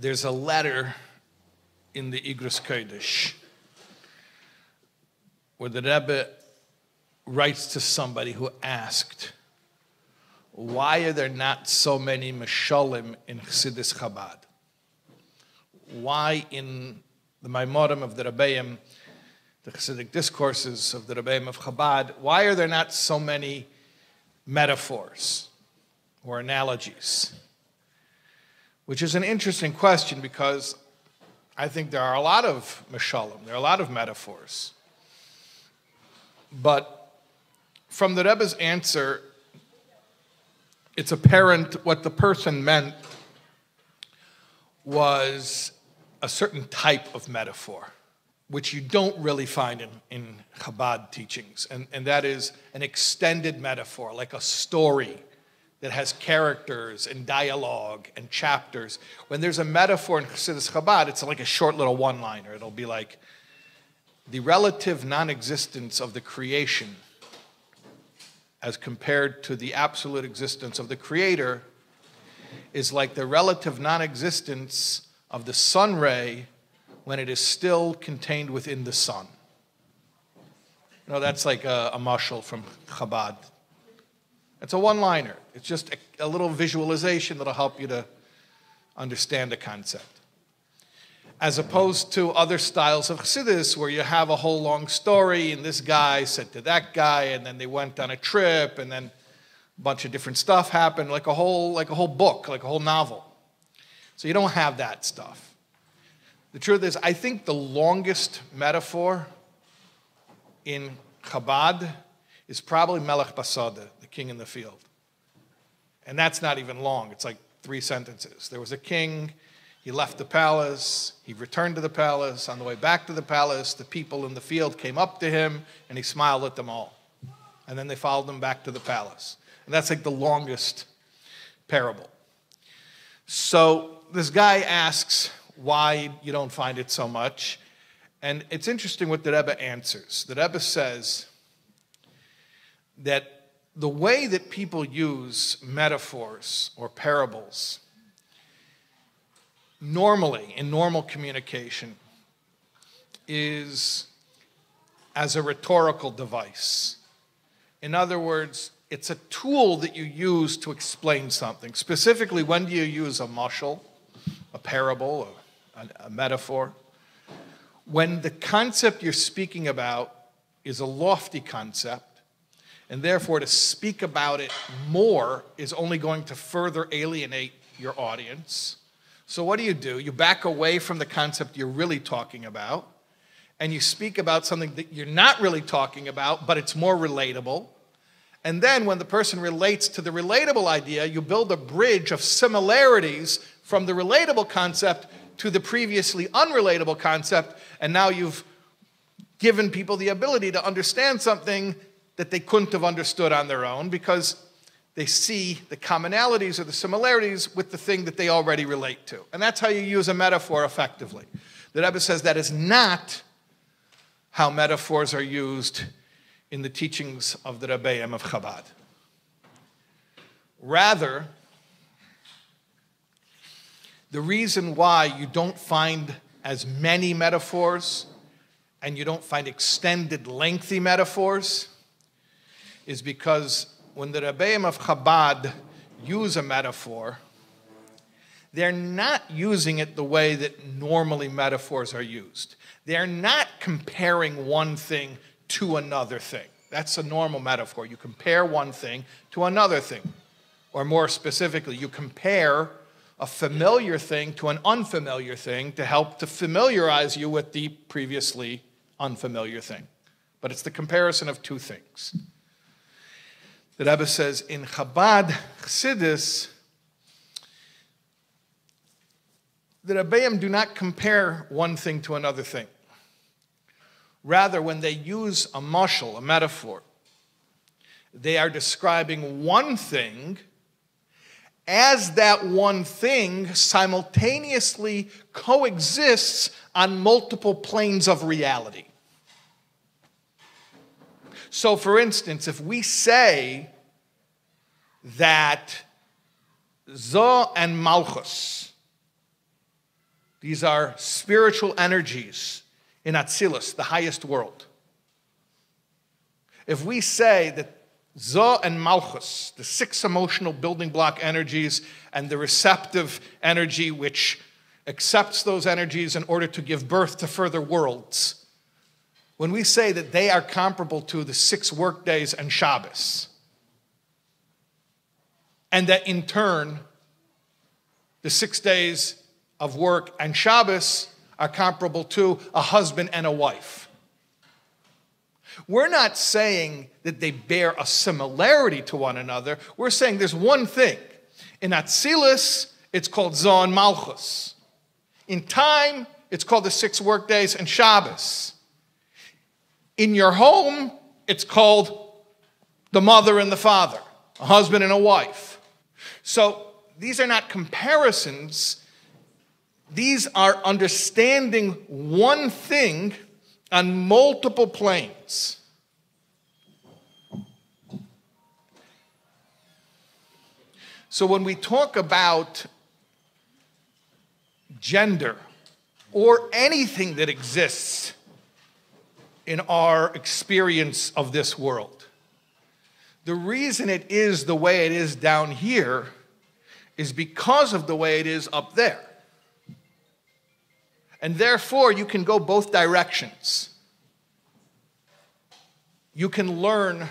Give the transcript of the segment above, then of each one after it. There's a letter in the Igros Kodesh where the Rebbe writes to somebody who asked, why are there not so many Meshalim in Chassidus Chabad? Why in the Maimorim of the Rebbeim, the Chassidic discourses of the Rebbeim of Chabad, why are there not so many metaphors or analogies? Which is an interesting question because I think there are a lot of Meshalim, there are a lot of metaphors. But from the Rebbe's answer, it's apparent what the person meant was a certain type of metaphor, which you don't really find in Chabad teachings, and that is an extended metaphor, like a story that has characters and dialogue and chapters. When there's a metaphor in Chassidus Chabad, it's like a short little one-liner. It'll be like, the relative non-existence of the creation as compared to the absolute existence of the Creator is like the relative non-existence of the sun ray when it is still contained within the sun. You know, that's like a mashal from Chabad. It's a one-liner. It's just a little visualization that'll help you to understand the concept. As opposed to other styles of Chassidus, where you have a whole long story, and this guy said to that guy, and then they went on a trip, and then a bunch of different stuff happened, like a whole book, like a whole novel. So you don't have that stuff. The truth is, I think the longest metaphor in Chabad is probably Melech Basodah, the king in the field. And that's not even long. It's like 3 sentences. There was a king. He left the palace, he returned to the palace. On the way back to the palace, the people in the field came up to him, and he smiled at them all. And then they followed him back to the palace. And that's like the longest parable. So this guy asks why you don't find it so much. And it's interesting what the Rebbe answers. The Rebbe says that the way that people use metaphors or parables normally, in normal communication, is as a rhetorical device. In other words, it's a tool that you use to explain something. Specifically, when do you use a mashal, a parable, a metaphor? When the concept you're speaking about is a lofty concept, and therefore to speak about it more is only going to further alienate your audience. So what do? You back away from the concept you're really talking about, and you speak about something that you're not really talking about, but it's more relatable. And then when the person relates to the relatable idea, you build a bridge of similarities from the relatable concept to the previously unrelatable concept, and now you've given people the ability to understand something that they couldn't have understood on their own because they see the commonalities or the similarities with the thing that they already relate to. And that's how you use a metaphor effectively. The Rebbe says that is not how metaphors are used in the teachings of the Rebbeim of Chabad. Rather, the reason why you don't find as many metaphors and you don't find extended, lengthy metaphors is because when the Rebbeim of Chabad use a metaphor, they're not using it the way that normally metaphors are used. They're not comparing one thing to another thing. That's a normal metaphor. You compare one thing to another thing. Or more specifically, you compare a familiar thing to an unfamiliar thing to help to familiarize you with the previously unfamiliar thing. But it's the comparison of two things. The Rebbe says, in Chabad Chassidus, the Rebbeim do not compare one thing to another thing. Rather, when they use a mashal, a metaphor, they are describing one thing as that one thing simultaneously coexists on multiple planes of reality. So, for instance, if we say that Zohar and Malchus These are spiritual energies in Atzilus, the highest world. If we say that Zohar and Malchus, the six emotional building block energies and the receptive energy which accepts those energies in order to give birth to further worlds, when we say that they are comparable to the 6 workdays and Shabbos, and that in turn, the 6 days of work and Shabbos are comparable to a husband and a wife. We're not saying that they bear a similarity to one another. We're saying there's one thing. In Atzilus, it's called Zohar and Malchus. In time, it's called the 6 workdays and Shabbos. In your home, it's called the mother and the father, a husband and a wife. So these are not comparisons. These are understanding one thing on multiple planes. So when we talk about gender or anything that exists in our experience of this world, the reason it is the way it is down here is because of the way it is up there. And therefore, you can go both directions. You can learn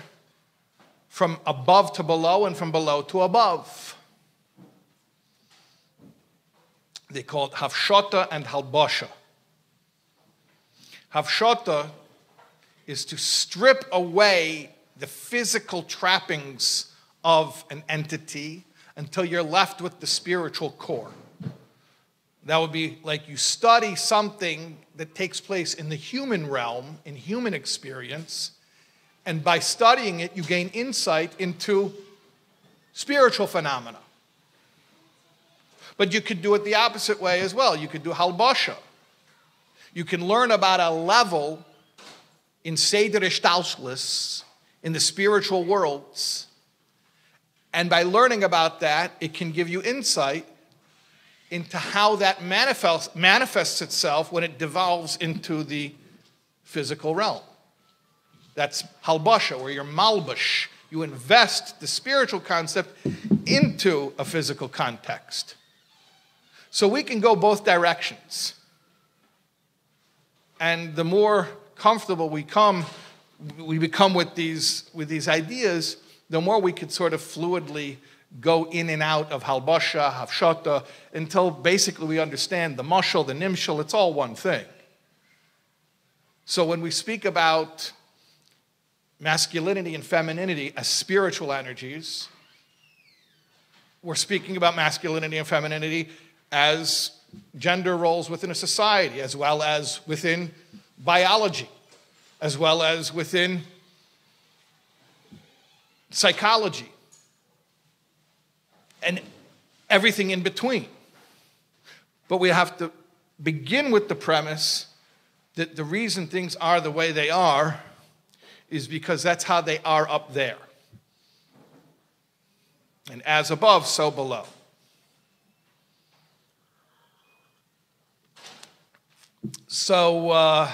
from above to below and from below to above. They call it Hafshata and Halbasha. Hafshata is to strip away the physical trappings of an entity until you're left with the spiritual core. That would be like you study something that takes place in the human realm, in human experience, and by studying it, you gain insight into spiritual phenomena. But you could do it the opposite way as well. You could do halbasha. You can learn about a level in Seder Hishtalshelus, in the spiritual worlds, and by learning about that, it can give you insight into how that manifests itself when it devolves into the physical realm. That's halbasha, where you're malbush. You invest the spiritual concept into a physical context. So we can go both directions. And the more comfortable we become with these ideas, the more we could sort of fluidly go in and out of halbasha, hafshata, until basically we understand the mashal, the nimshal, it's all one thing. So when we speak about masculinity and femininity as spiritual energies, we're speaking about masculinity and femininity as gender roles within a society, as well as within biology, as well as within psychology, and everything in between. But we have to begin with the premise that the reason things are the way they are is because that's how they are up there. And as above, so below. So,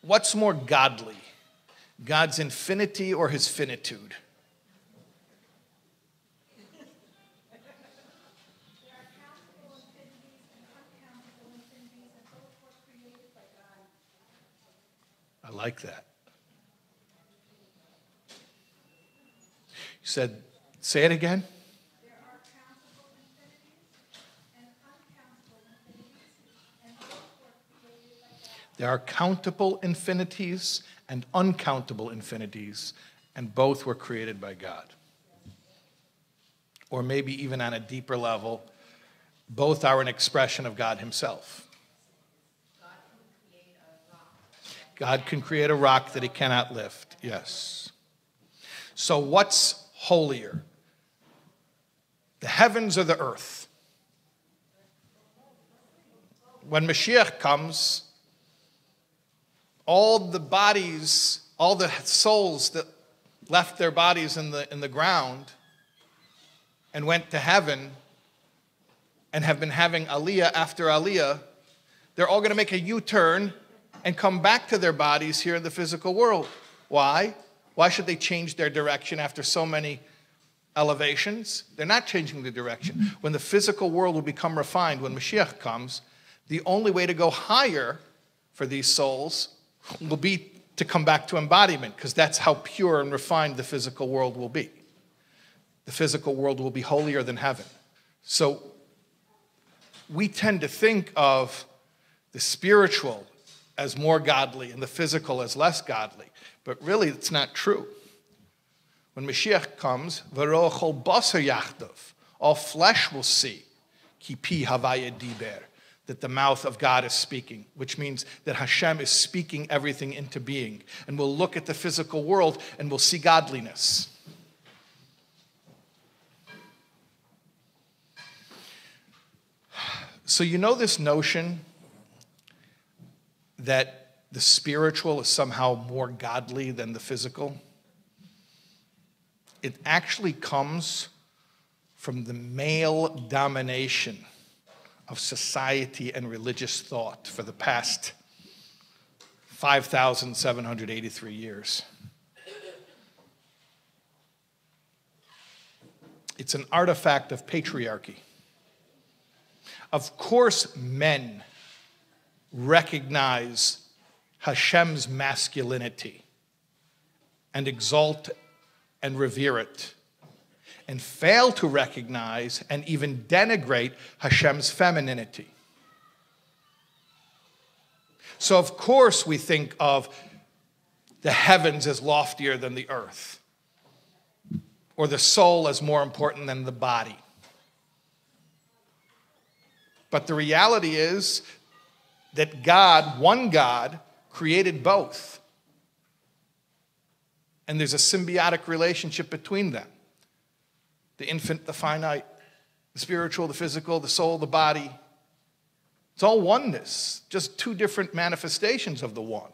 what's more godly, God's infinity or his finitude? I like that. You said, say it again. There are countable infinities and uncountable infinities, and both were created by God. Or maybe even on a deeper level, both are an expression of God himself. God can create a rock that he cannot lift, yes. So what's holier, the heavens or the earth? When Mashiach comes, all the bodies, all the souls that left their bodies in the ground and went to heaven and have been having aliyah after aliyah, they're all going to make a U-turn and come back to their bodies here in the physical world. Why? Why should they change their direction after so many elevations? They're not changing the direction. When the physical world will become refined, when Mashiach comes, the only way to go higher for these souls will be to come back to embodiment, because that's how pure and refined the physical world will be. The physical world will be holier than heaven. So we tend to think of the spiritual as more godly and the physical as less godly, but really it's not true. When Mashiach comes, V'rochol basar yachdav, all flesh will see, ki pi havaya diber, that the mouth of God is speaking, which means that Hashem is speaking everything into being. And we'll look at the physical world and we'll see godliness. So you know this notion that the spiritual is somehow more godly than the physical? It actually comes from the male domination of society and religious thought for the past 5,783 years. It's an artifact of patriarchy. Of course, men recognize Hashem's masculinity and exalt and revere it, and fail to recognize and even denigrate Hashem's femininity. So of course we think of the heavens as loftier than the earth, or the soul as more important than the body. But the reality is that God, one God, created both. And there's a symbiotic relationship between them. The infinite, the finite, the spiritual, the physical, the soul, the body. It's all oneness, just two different manifestations of the one.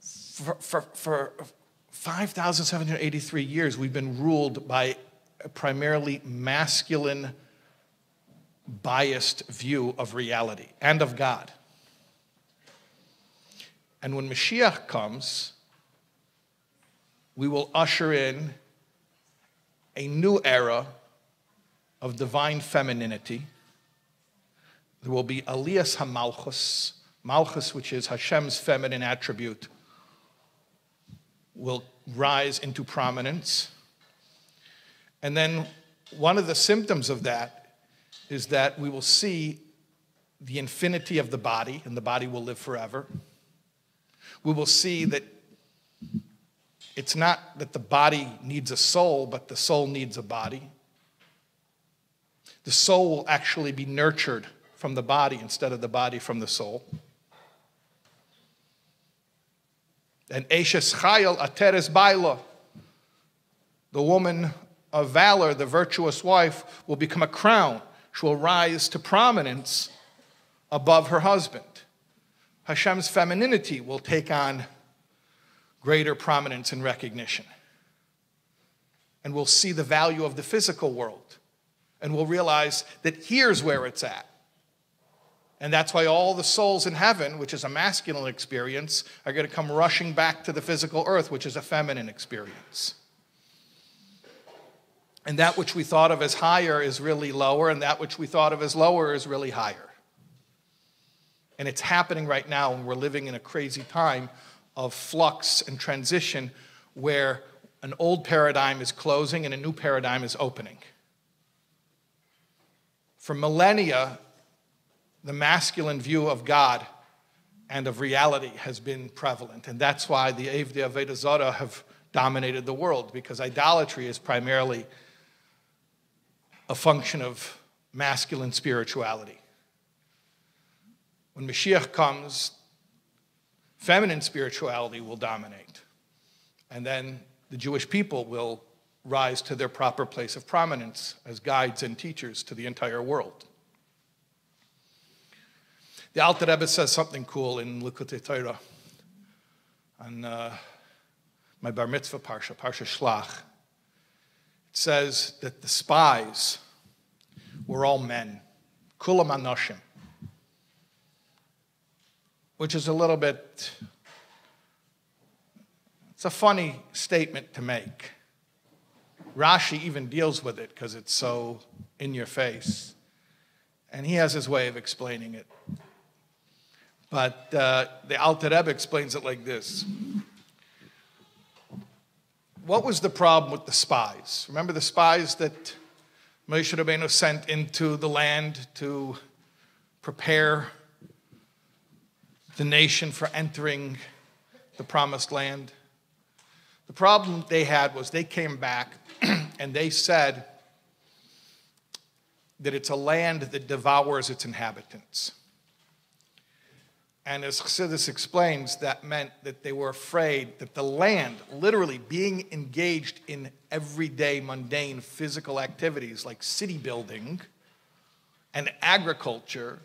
For 5,783 years, we've been ruled by a primarily masculine, biased view of reality and of God. And when Mashiach comes, we will usher in a new era of divine femininity. There will be Aliyas HaMalchus. Malchus, which is Hashem's feminine attribute, will rise into prominence. And then one of the symptoms of that is that we will see the infinity of the body, and the body will live forever. We will see that it's not that the body needs a soul, but the soul needs a body. The soul will actually be nurtured from the body instead of the body from the soul. And Eishes Chayil Ateres Baila, the woman of valor, the virtuous wife, will become a crown. She will rise to prominence above her husband. Hashem's femininity will take on greater prominence and recognition. And we'll see the value of the physical world. And we'll realize that here's where it's at. And that's why all the souls in heaven, which is a masculine experience, are going to come rushing back to the physical earth, which is a feminine experience. And that which we thought of as higher is really lower, and that which we thought of as lower is really higher. And it's happening right now, and we're living in a crazy time of flux and transition where an old paradigm is closing and a new paradigm is opening. For millennia, the masculine view of God and of reality has been prevalent, and that's why the Avodah Zarah have dominated the world, because idolatry is primarily a function of masculine spirituality. When Mashiach comes, feminine spirituality will dominate. And then the Jewish people will rise to their proper place of prominence as guides and teachers to the entire world. The Alter Rebbe says something cool in Likkutei Torah on my bar mitzvah parsha, Parsha Shlach. It says that the spies were all men, kulam anoshim, which is a little bit, it's a funny statement to make. Rashi even deals with it because it's so in your face. And he has his way of explaining it. But the Alter Rebbe explains it like this. What was the problem with the spies? Remember the spies that Moshe Rabbeinu sent into the land to prepare the nation for entering the promised land? The problem they had was they came back and they said that it's a land that devours its inhabitants. And as Chassidus explains, that meant that they were afraid that the land, literally being engaged in everyday mundane physical activities like city building and agriculture,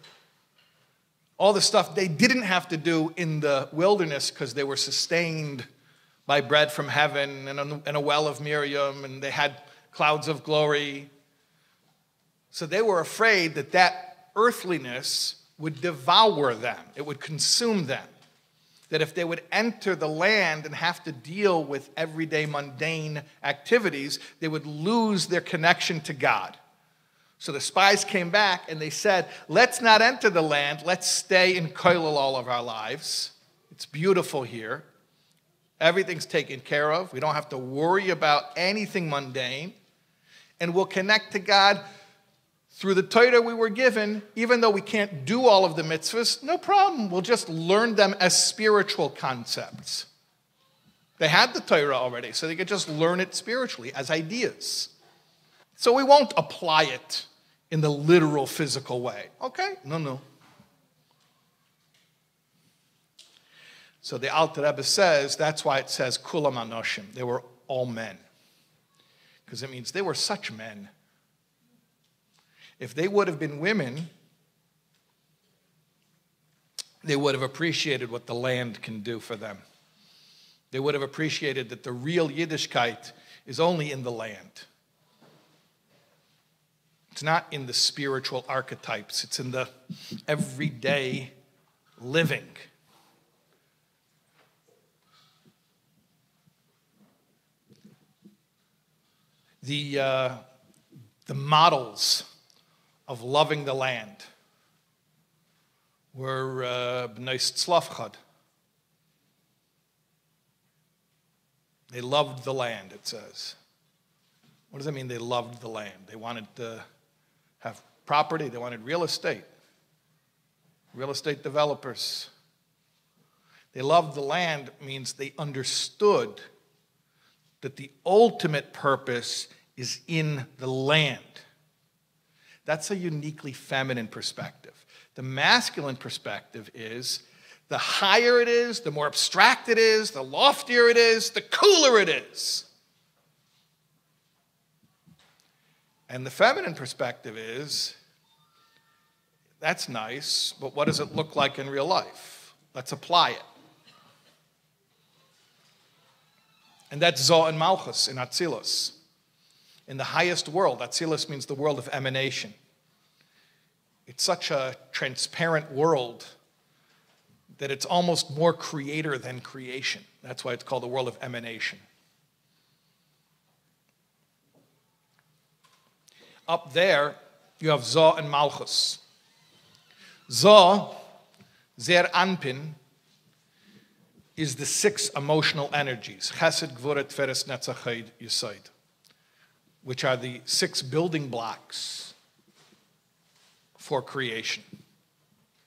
all the stuff they didn't have to do in the wilderness because they were sustained by bread from heaven and a well of Miriam, and they had clouds of glory. So they were afraid that that earthliness would devour them. It would consume them. That if they would enter the land and have to deal with everyday mundane activities, they would lose their connection to God. So the spies came back and they said, let's not enter the land. Let's stay in Kailal all of our lives. It's beautiful here. Everything's taken care of. We don't have to worry about anything mundane. And we'll connect to God through the Torah we were given, even though we can't do all of the mitzvahs, no problem. We'll just learn them as spiritual concepts. They had the Torah already, so they could just learn it spiritually as ideas. So we won't apply it in the literal physical way. Okay? No, no. So the Alter Rebbe says, that's why it says, kulam anoshim. They were all men. Because it means they were such men. If they would have been women, they would have appreciated what the land can do for them. They would have appreciated that the real Yiddishkeit is only in the land. It's not in the spiritual archetypes. It's in the everyday living. The models of loving the land were B'nai Tzlafchad. They loved the land, it says. What does that mean, they loved the land? They wanted to have property. They wanted real estate developers. They loved the land means they understood that the ultimate purpose is in the land. That's a uniquely feminine perspective. The masculine perspective is the higher it is, the more abstract it is, the loftier it is, the cooler it is. And the feminine perspective is, that's nice, but what does it look like in real life? Let's apply it. And that's Zohar and Malchus in Atzilus. In the highest world, Atzilus means the world of emanation. It's such a transparent world that it's almost more creator than creation. That's why it's called the world of emanation. Up there, you have Zohar and Malchus. Zohar, Zeir Anpin, is the six emotional energies, Chesed, Gvura, Tferes, Netzach, Chayid, Yesod, which are the six building blocks for creation.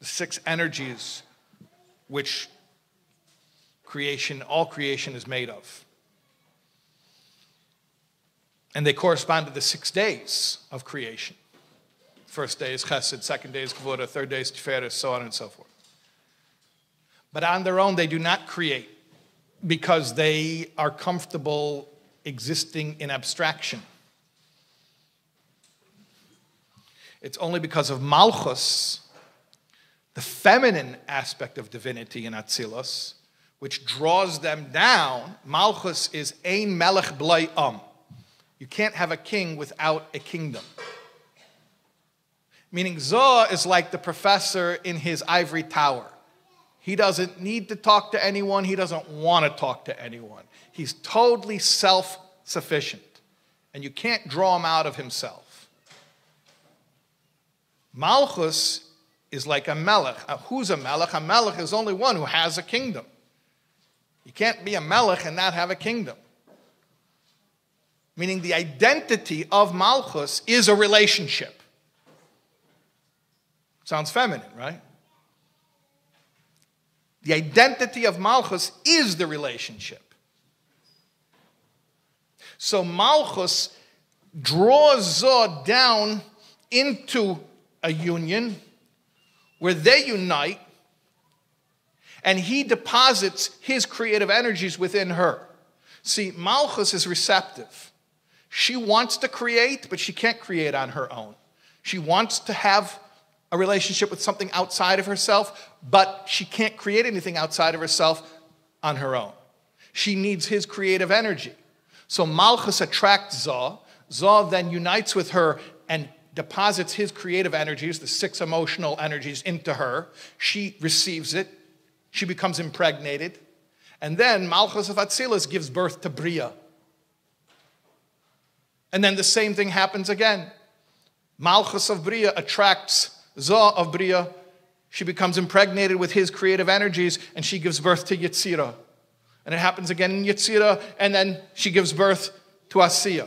The six energies which creation, all creation is made of. And they correspond to the 6 days of creation. First day is Chesed, second day is Gevurah, third day is Tiferes, so on and so forth. But on their own, they do not create because they are comfortable existing in abstraction. It's only because of Malchus, the feminine aspect of divinity in Atzilus, which draws them down, Malchus is ein melech blei am. You can't have a king without a kingdom. Meaning Zohar is like the professor in his ivory tower. He doesn't need to talk to anyone. He doesn't want to talk to anyone. He's totally self-sufficient. And you can't draw him out of himself. Malchus is like a melech. Who's a melech? A melech is only one who has a kingdom. You can't be a melech and not have a kingdom. Meaning the identity of Malchus is a relationship. Sounds feminine, right? The identity of Malchus is the relationship. So Malchus draws Zohar down into a union where they unite, and he deposits his creative energies within her. See, Malchus is receptive. She wants to create, but she can't create on her own. She wants to have a relationship with something outside of herself, but she can't create anything outside of herself on her own. She needs his creative energy. So Malchus attracts Zohar. Zohar then unites with her and deposits his creative energies, the six emotional energies, into her. She receives it. She becomes impregnated. And then Malchus of Atzilus gives birth to Bria. And then the same thing happens again. Malchus of Bria attracts Zohar of Bria. She becomes impregnated with his creative energies, and she gives birth to Yetzirah. And it happens again in Yetzirah, and then she gives birth to Asiyah.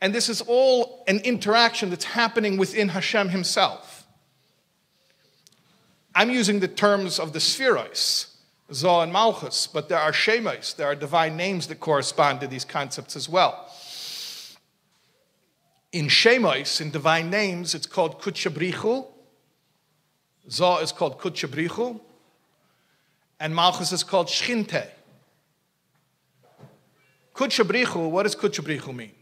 And this is all an interaction that's happening within Hashem himself. I'm using the terms of the spheros, Zohar and Malchus, but there are Shemois, there are divine names that correspond to these concepts as well. In Shemois, in divine names, it's called Kudsha Brich Hu. Zohar is called Kudsha Brich Hu. And Malchus is called Shechinta. Kudsha Brich Hu, what does Kudsha Brich Hu mean?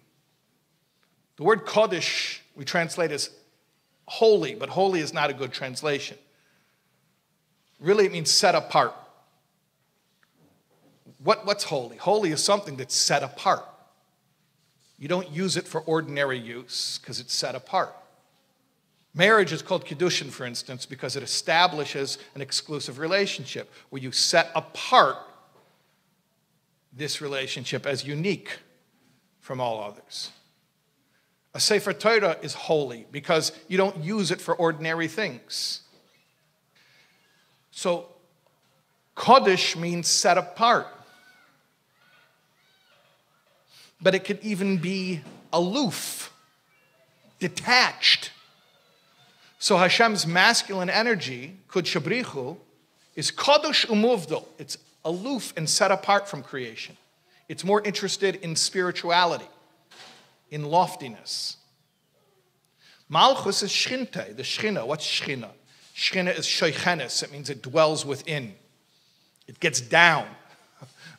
The word Kodesh we translate as holy, but holy is not a good translation. Really, it means set apart. What's holy? Holy is something that's set apart. You don't use it for ordinary use because it's set apart. Marriage is called Kiddushin, for instance, because it establishes an exclusive relationship where you set apart this relationship as unique from all others. A Sefer Torah is holy because you don't use it for ordinary things. So, Kodesh means set apart. But it could even be aloof, detached. So Hashem's masculine energy, Kudsha Brich Hu, is kadosh umuvdal. It's aloof and set apart from creation. It's more interested in spirituality, in loftiness. Malchus is Shechinta, the Shechina. What's Shechina? Shechina is Shoychenes. It means it dwells within. It gets down.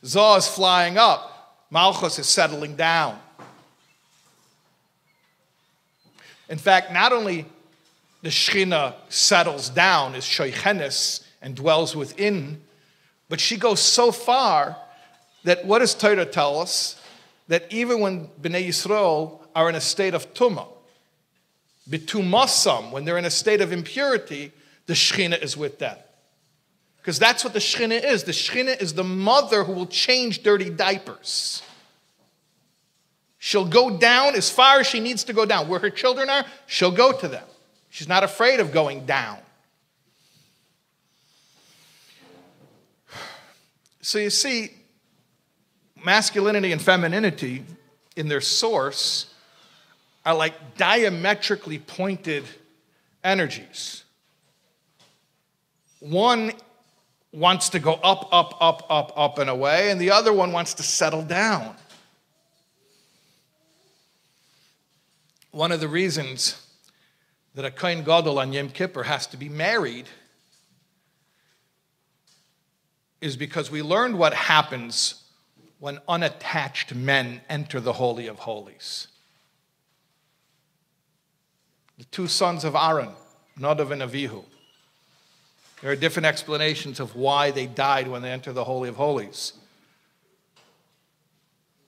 Zohar is flying up. Malchus is settling down. In fact, not only the Shechina settles down as Shoychenes and dwells within, but she goes so far that what does Torah tell us? That even when B'nai Yisrael are in a state of Tumah, B'tumasam, when they're in a state of impurity, the Shechina is with them. Because that's what the Shechina is. The Shechina is the mother who will change dirty diapers. She'll go down as far as she needs to go down. Where her children are, she'll go to them. She's not afraid of going down. So you see, masculinity and femininity in their source are like diametrically pointed energies. One wants to go up, up, up, up, up and away, and the other one wants to settle down. One of the reasons that a Kohen Gadol on Yom Kippur has to be married is because we learned what happens when unattached men enter the Holy of Holies. The two sons of Aaron, Nadav and Avihu, There are different explanations of why they died when they entered the Holy of Holies.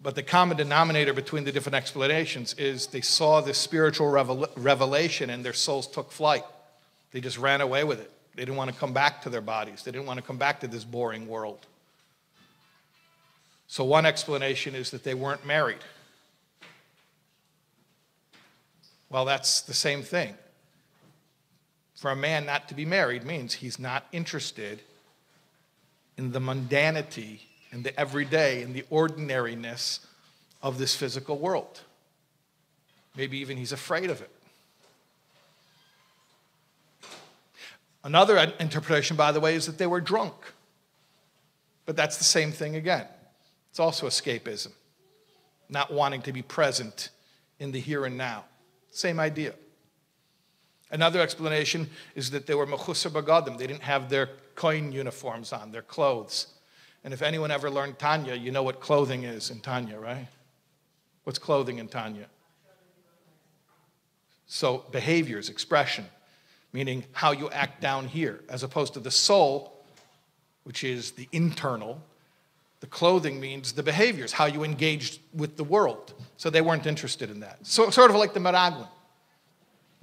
But the common denominator between the different explanations is they saw this spiritual revelation and their souls took flight. They just ran away with it. They didn't want to come back to their bodies. They didn't want to come back to this boring world. So one explanation is that they weren't married. Well, that's the same thing. For a man not to be married means he's not interested in the mundanity and the everyday and the ordinariness of this physical world. Maybe even he's afraid of it. Another interpretation, by the way, is that they were drunk. But that's the same thing again. It's also escapism, not wanting to be present in the here and now. Same idea. Another explanation is that they were mechusar bagadim. They didn't have their kohen uniforms on, their clothes. And if anyone ever learned Tanya, you know what clothing is in Tanya, right? What's clothing in Tanya? So behaviors, expression, meaning how you act down here, as opposed to the soul, which is the internal. The clothing means the behaviors, how you engage with the world. So they weren't interested in that. So, sort of like the Meraglim.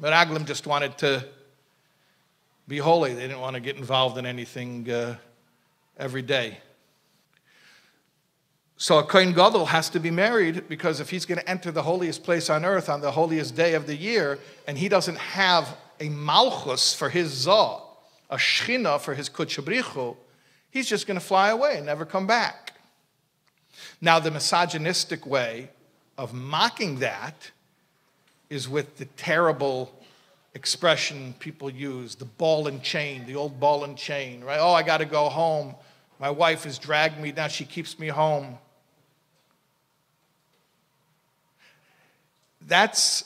Meraglim just wanted to be holy. They didn't want to get involved in anything every day. So a Kohen Gadol has to be married, because if he's going to enter the holiest place on earth on the holiest day of the year, and he doesn't have a Malchus for his Zohar, a Shechinta for his Kudsha Brich Hu, he's just going to fly away and never come back. Now, the misogynistic way of mocking that is with the terrible expression people use, the ball and chain, the old ball and chain, right? Oh, I got to go home. My wife has dragged me down. She keeps me home. That's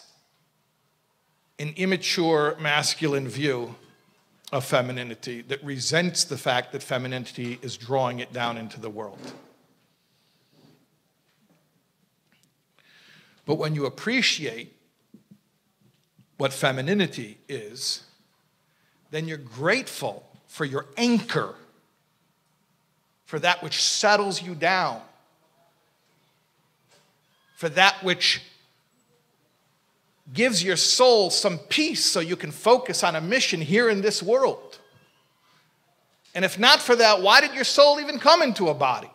an immature masculine view of femininity that resents the fact that femininity is drawing it down into the world. But when you appreciate what femininity is, then you're grateful for your anchor, for that which settles you down, for that which gives your soul some peace so you can focus on a mission here in this world. And if not for that, why did your soul even come into a body?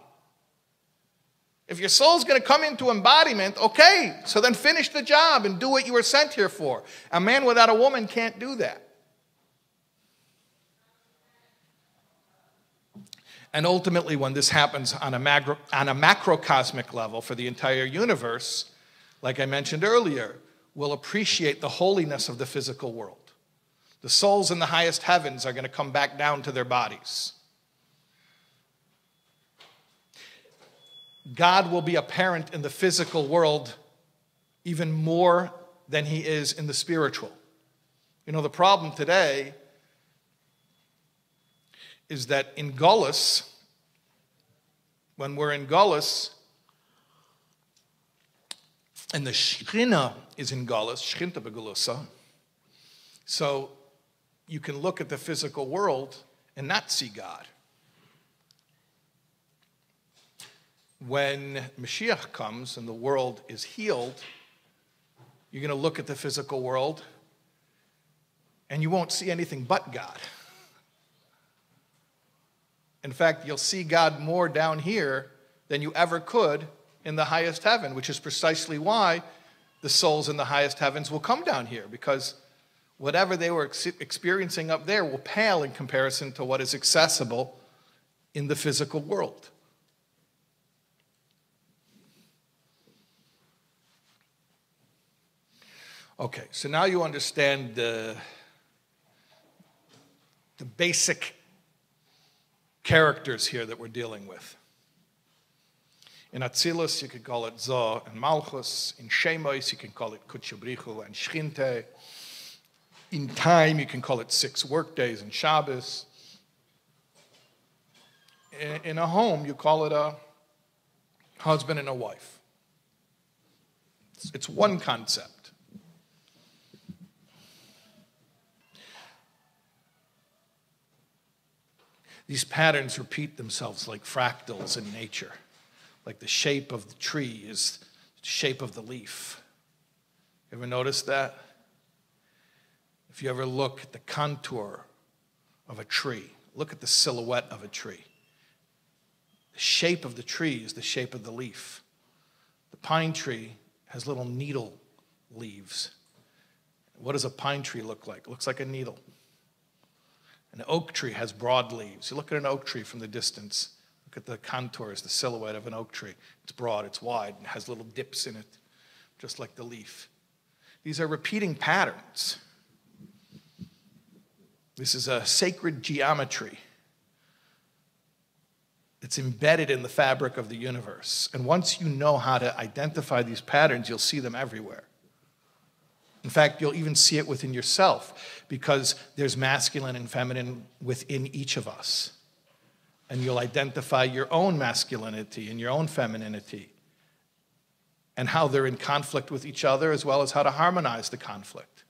If your soul's going to come into embodiment, okay, so then finish the job and do what you were sent here for. A man without a woman can't do that. And ultimately, when this happens on a macrocosmic level for the entire universe, like I mentioned earlier, will appreciate the holiness of the physical world. The souls in the highest heavens are going to come back down to their bodies. God will be apparent in the physical world even more than he is in the spiritual. You know, the problem today is that in Galus, when we're in Galus, and the Shechina is in Galus, Shechinta begalusa. So you can look at the physical world and not see God. When Mashiach comes and the world is healed, you're going to look at the physical world and you won't see anything but God. In fact, you'll see God more down here than you ever could in the highest heaven, which is precisely why the souls in the highest heavens will come down here, because whatever they were experiencing up there will pale in comparison to what is accessible in the physical world. Okay, so now you understand the basic characters here that we're dealing with. In Atzilus, you could call it Zohar and Malchus. In Shemois, you can call it Kudsha Brich Hu and Shechinte. In time, you can call it 6 workdays and Shabbos. In a home, you call it a husband and a wife. It's one concept. These patterns repeat themselves like fractals in nature, like the shape of the tree is the shape of the leaf. Ever notice that? If you ever look at the contour of a tree, look at the silhouette of a tree. The shape of the tree is the shape of the leaf. The pine tree has little needle leaves. What does a pine tree look like? It looks like a needle. An oak tree has broad leaves. You look at an oak tree from the distance, look at the contours, the silhouette of an oak tree. It's broad, it's wide, and it has little dips in it, just like the leaf. These are repeating patterns. This is a sacred geometry. It's embedded in the fabric of the universe. And once you know how to identify these patterns, you'll see them everywhere. In fact, you'll even see it within yourself, because there's masculine and feminine within each of us. And you'll identify your own masculinity and your own femininity and how they're in conflict with each other, as well as how to harmonize the conflict.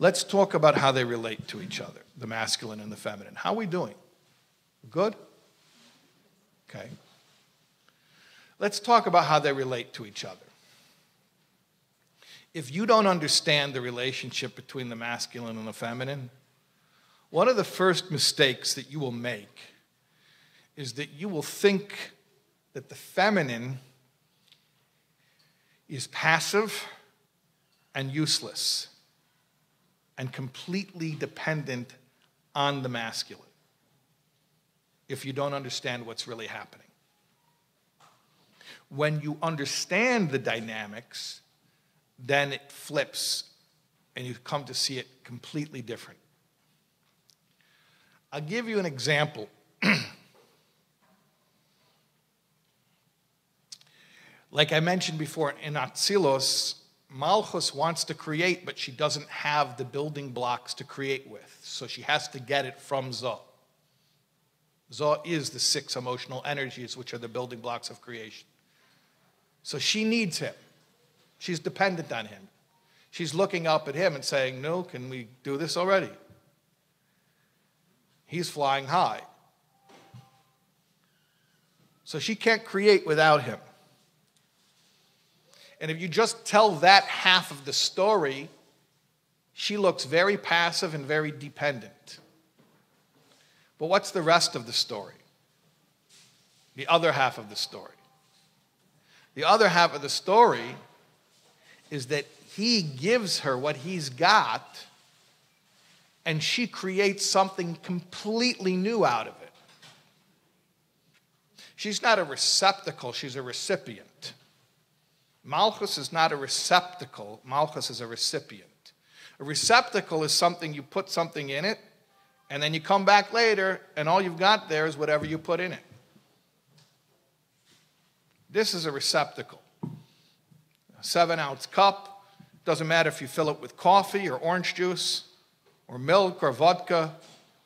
Let's talk about how they relate to each other, the masculine and the feminine. How are we doing? Good? Okay. Let's talk about how they relate to each other. If you don't understand the relationship between the masculine and the feminine, one of the first mistakes that you will make is that you will think that the feminine is passive and useless and completely dependent on the masculine if you don't understand what's really happening. When you understand the dynamics, then it flips, and you come to see it completely different. I'll give you an example. Like I mentioned before, in Atzilus, Malchus wants to create, but she doesn't have the building blocks to create with, so she has to get it from Zohar. Zohar is the 6 emotional energies, which are the building blocks of creation. So she needs him. She's dependent on him. She's looking up at him and saying, no, can we do this already? He's flying high. So she can't create without him. And if you just tell that half of the story, she looks very passive and very dependent. But what's the rest of the story? The other half of the story. The other half of the story is that he gives her what he's got, and she creates something completely new out of it. She's not a receptacle, she's a recipient. Malchus is not a receptacle, Malchus is a recipient. A receptacle is something you put something in it, and then you come back later, and all you've got there is whatever you put in it. This is a receptacle. 7-ounce cup, doesn't matter if you fill it with coffee or orange juice or milk or vodka,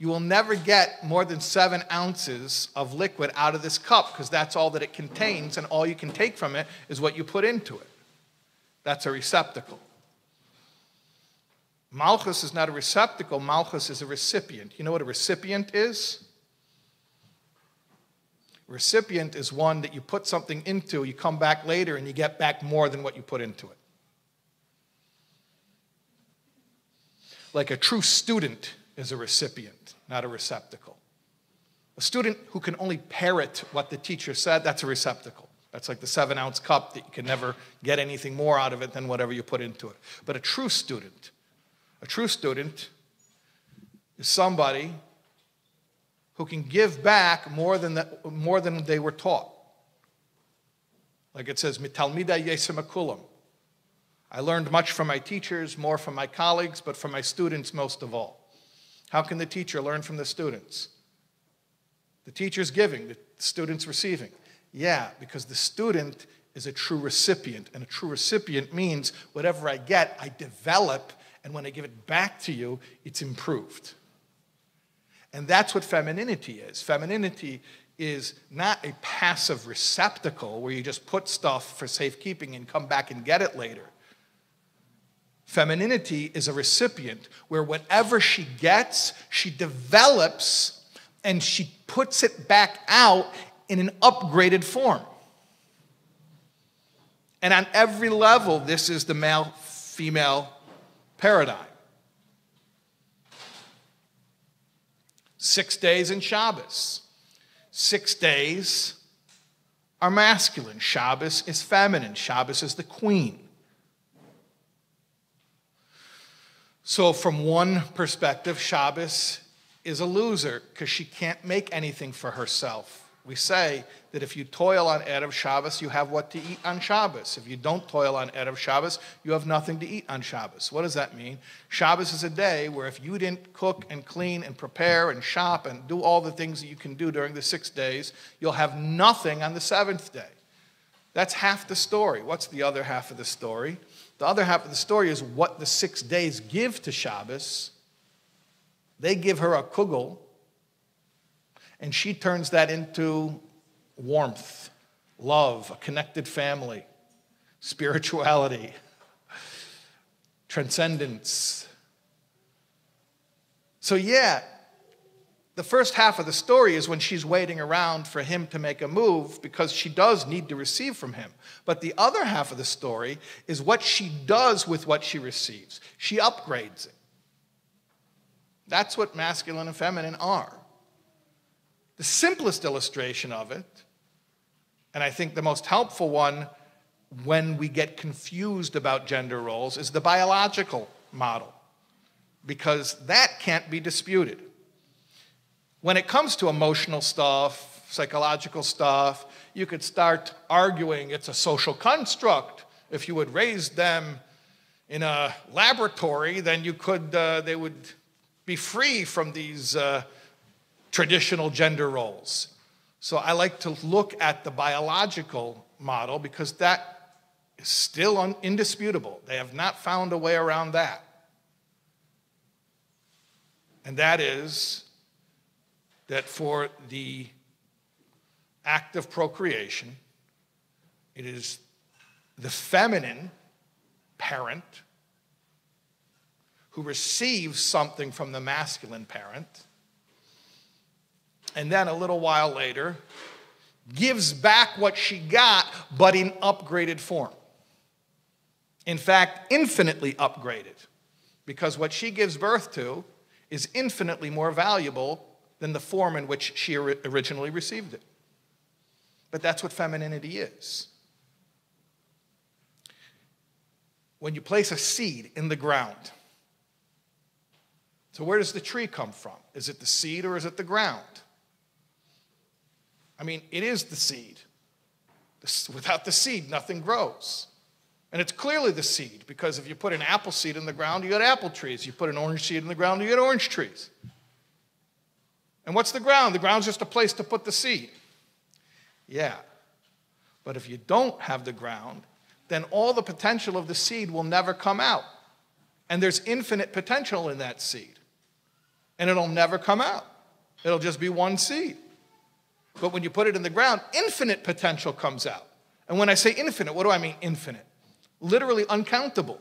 you will never get more than 7 ounces of liquid out of this cup, because that's all that it contains, and all you can take from it is what you put into it. That's a receptacle. Malchus is not a receptacle, Malchus is a recipient. You know what a recipient is? Recipient is one that you put something into, you come back later, and you get back more than what you put into it. Like a true student is a recipient, not a receptacle. A student who can only parrot what the teacher said, that's a receptacle. That's like the 7-ounce cup that you can never get anything more out of it than whatever you put into it. But a true student is somebody who can give back more than they were taught. Like it says, mitalmida yesemakulam. I learned much from my teachers, more from my colleagues, but from my students most of all. How can the teacher learn from the students? The teacher's giving, the student's receiving. Yeah, because the student is a true recipient, and a true recipient means whatever I get, I develop, and when I give it back to you, it's improved. And that's what femininity is. Femininity is not a passive receptacle where you just put stuff for safekeeping and come back and get it later. Femininity is a recipient where whatever she gets, she develops and she puts it back out in an upgraded form. And on every level, this is the male-female paradigm. 6 days in Shabbos. 6 days are masculine. Shabbos is feminine. Shabbos is the queen. So from one perspective, Shabbos is a loser because she can't make anything for herself. We say that if you toil on Erev Shabbos, you have what to eat on Shabbos. If you don't toil on Erev Shabbos, you have nothing to eat on Shabbos. What does that mean? Shabbos is a day where if you didn't cook and clean and prepare and shop and do all the things that you can do during the 6 days, you'll have nothing on the seventh day. That's half the story. What's the other half of the story? The other half of the story is what the 6 days give to Shabbos. They give her a kugel, and she turns that into warmth, love, a connected family, spirituality, transcendence. So yeah, the first half of the story is when she's waiting around for him to make a move because she does need to receive from him. But the other half of the story is what she does with what she receives. She upgrades it. That's what masculine and feminine are. The simplest illustration of it, and I think the most helpful one when we get confused about gender roles, is the biological model, because that can't be disputed. When it comes to emotional stuff, psychological stuff, you could start arguing it's a social construct. If you would raise them in a laboratory, then you could, they would be free from these traditional gender roles. So I like to look at the biological model because that is still indisputable. They have not found a way around that. And that is that for the act of procreation, it is the feminine parent who receives something from the masculine parent, and then a little while later, gives back what she got, but in upgraded form. In fact, infinitely upgraded, because what she gives birth to is infinitely more valuable than the form in which she originally received it. But that's what femininity is. When you place a seed in the ground, so where does the tree come from? Is it the seed or is it the ground? I mean, it is the seed. Without the seed, nothing grows. And it's clearly the seed, because if you put an apple seed in the ground, you get apple trees. You put an orange seed in the ground, you get orange trees. And what's the ground? The ground's just a place to put the seed. Yeah. But if you don't have the ground, then all the potential of the seed will never come out. And there's infinite potential in that seed. And it'll never come out. It'll just be one seed. But when you put it in the ground, infinite potential comes out. And when I say infinite, what do I mean infinite? Literally uncountable.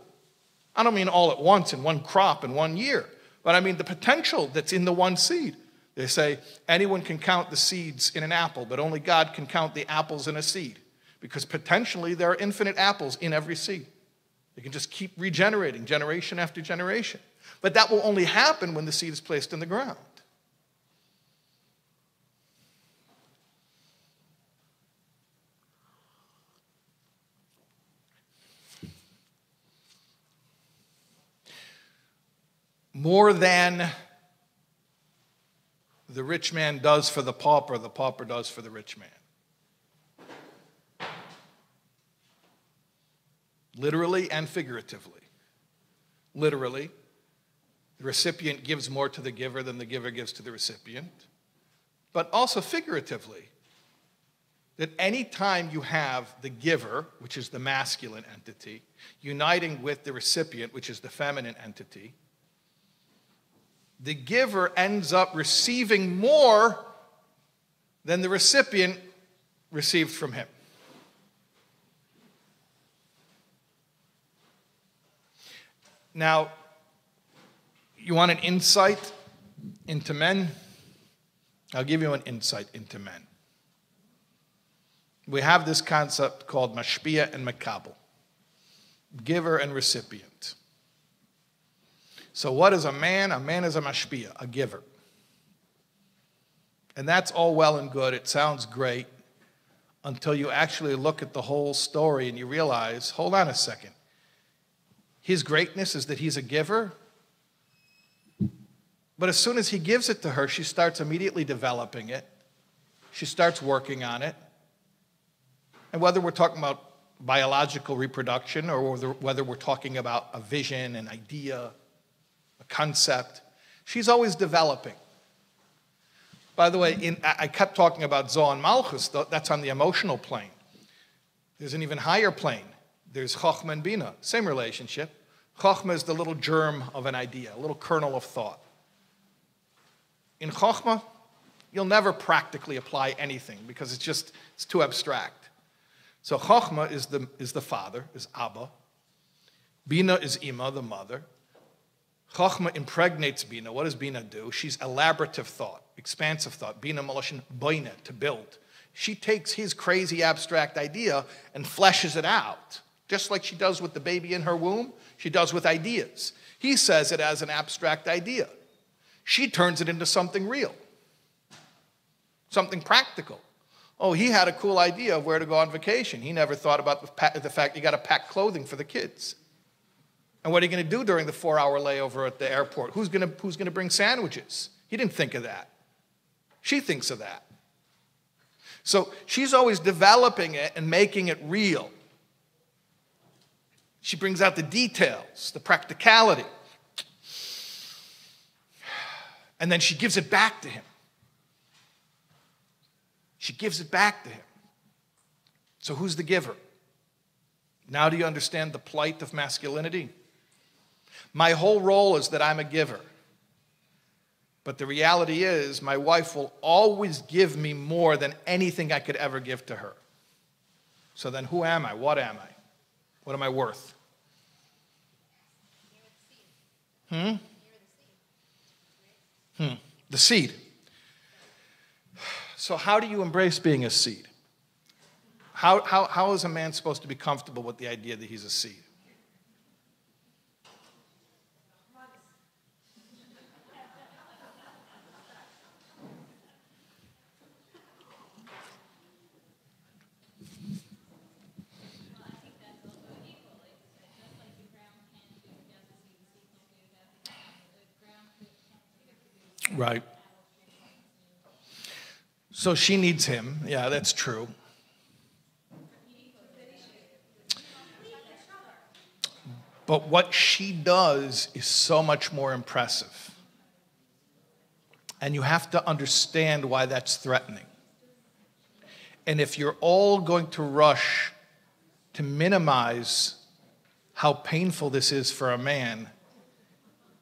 I don't mean all at once in one crop in 1 year, but I mean the potential that's in the one seed. They say anyone can count the seeds in an apple, but only God can count the apples in a seed, because potentially there are infinite apples in every seed. They can just keep regenerating generation after generation. But that will only happen when the seed is placed in the ground. More than the rich man does for the pauper does for the rich man. Literally and figuratively. Literally, the recipient gives more to the giver than the giver gives to the recipient. But also figuratively, that any time you have the giver, which is the masculine entity, uniting with the recipient, which is the feminine entity, the giver ends up receiving more than the recipient received from him. Now, you want an insight into men? I'll give you an insight into men. We have this concept called mashpia and makabel, giver and recipient. So what is a man? A man is a mashpia, a giver. And that's all well and good. It sounds great until you actually look at the whole story and you realize, hold on a second. His greatness is that he's a giver. But as soon as he gives it to her, she starts immediately developing it. She starts working on it. And whether we're talking about biological reproduction or whether we're talking about a vision, an idea, a concept, she's always developing. By the way, I kept talking about Zohar and Malchus. That's on the emotional plane. There's an even higher plane. There's Chochmah and Bina, same relationship. Chochmah is the little germ of an idea, a little kernel of thought. In Chochmah, you'll never practically apply anything because it's too abstract. So Chochmah is the father, is Abba. Bina is Ima, the mother. Chochmah impregnates Bina. What does Bina do? She's elaborative thought, expansive thought. Bina Maloshin Bina, to build. She takes his crazy abstract idea and fleshes it out, just like she does with the baby in her womb. She does with ideas. He says it as an abstract idea. She turns it into something real, something practical. Oh, he had a cool idea of where to go on vacation. He never thought about the fact you got to pack clothing for the kids. And what are you going to do during the 4-hour layover at the airport? Who's going to bring sandwiches? He didn't think of that. She thinks of that. So she's always developing it and making it real. She brings out the details, the practicality. And then she gives it back to him. She gives it back to him. So who's the giver? Now do you understand the plight of masculinity? My whole role is that I'm a giver. But the reality is, my wife will always give me more than anything I could ever give to her. So then who am I? What am I? What am I worth? The seed. So how do you embrace being a seed? How is a man supposed to be comfortable with the idea that he's a seed? Right. So she needs him. Yeah, that's true. But what she does is so much more impressive. And you have to understand why that's threatening. And if you're all going to rush to minimize how painful this is for a man,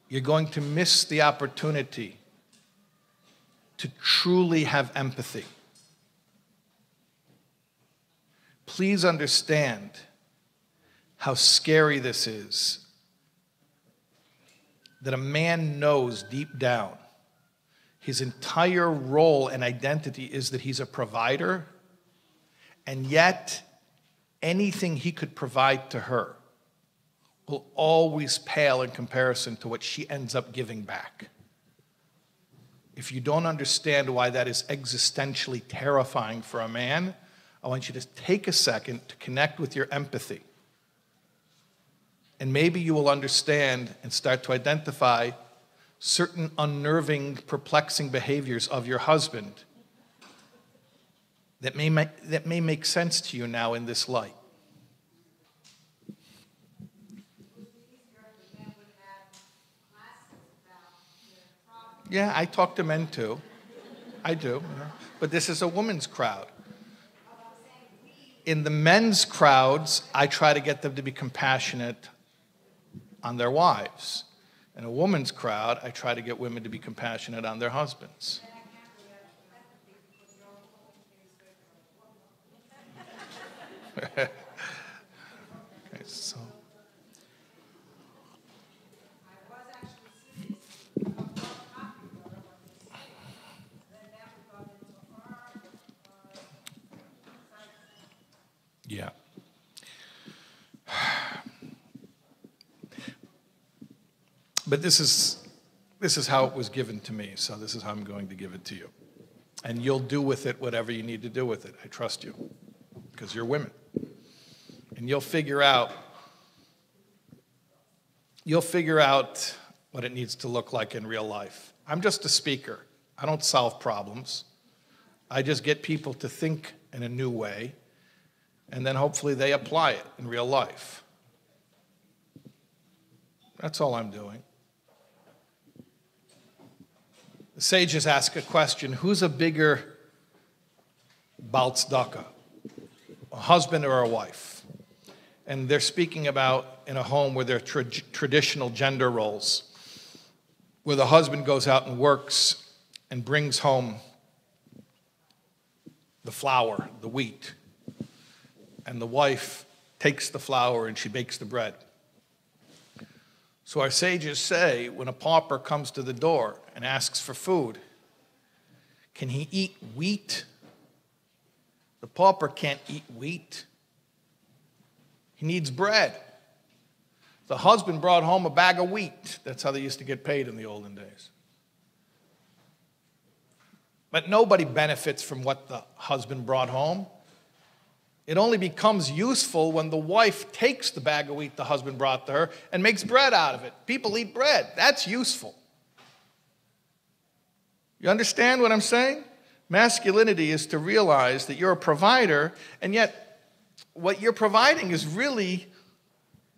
you're going to miss the opportunity to truly have empathy. Please understand how scary this is, that a man knows deep down his entire role and identity is that he's a provider, and yet anything he could provide to her will always pale in comparison to what she ends up giving back. If you don't understand why that is existentially terrifying for a man, I want you to take a second to connect with your empathy. And maybe you will understand and start to identify certain unnerving, perplexing behaviors of your husband that may make sense to you now in this light. Yeah, I talk to men too. I do. But this is a woman's crowd. In the men's crowds, I try to get them to be compassionate on their wives. In a woman's crowd, I try to get women to be compassionate on their husbands. Okay, so But this is how it was given to me, so this is how I'm going to give it to you. And you'll do with it whatever you need to do with it. I trust you, because you're women. And you'll figure out what it needs to look like in real life. I'm just a speaker. I don't solve problems. I just get people to think in a new way, and then hopefully they apply it in real life. That's all I'm doing. The sages ask a question: who's a bigger Baal Tzedakah, a husband or a wife? And they're speaking about in a home where there are traditional gender roles, where the husband goes out and works and brings home the flour, the wheat, and the wife takes the flour and she bakes the bread. So our sages say, when a pauper comes to the door and asks for food, can he eat wheat? The pauper can't eat wheat. He needs bread. The husband brought home a bag of wheat. That's how they used to get paid in the olden days. But nobody benefits from what the husband brought home. It only becomes useful when the wife takes the bag of wheat the husband brought to her and makes bread out of it. People eat bread. That's useful. You understand what I'm saying? Masculinity is to realize that you're a provider, and yet what you're providing is really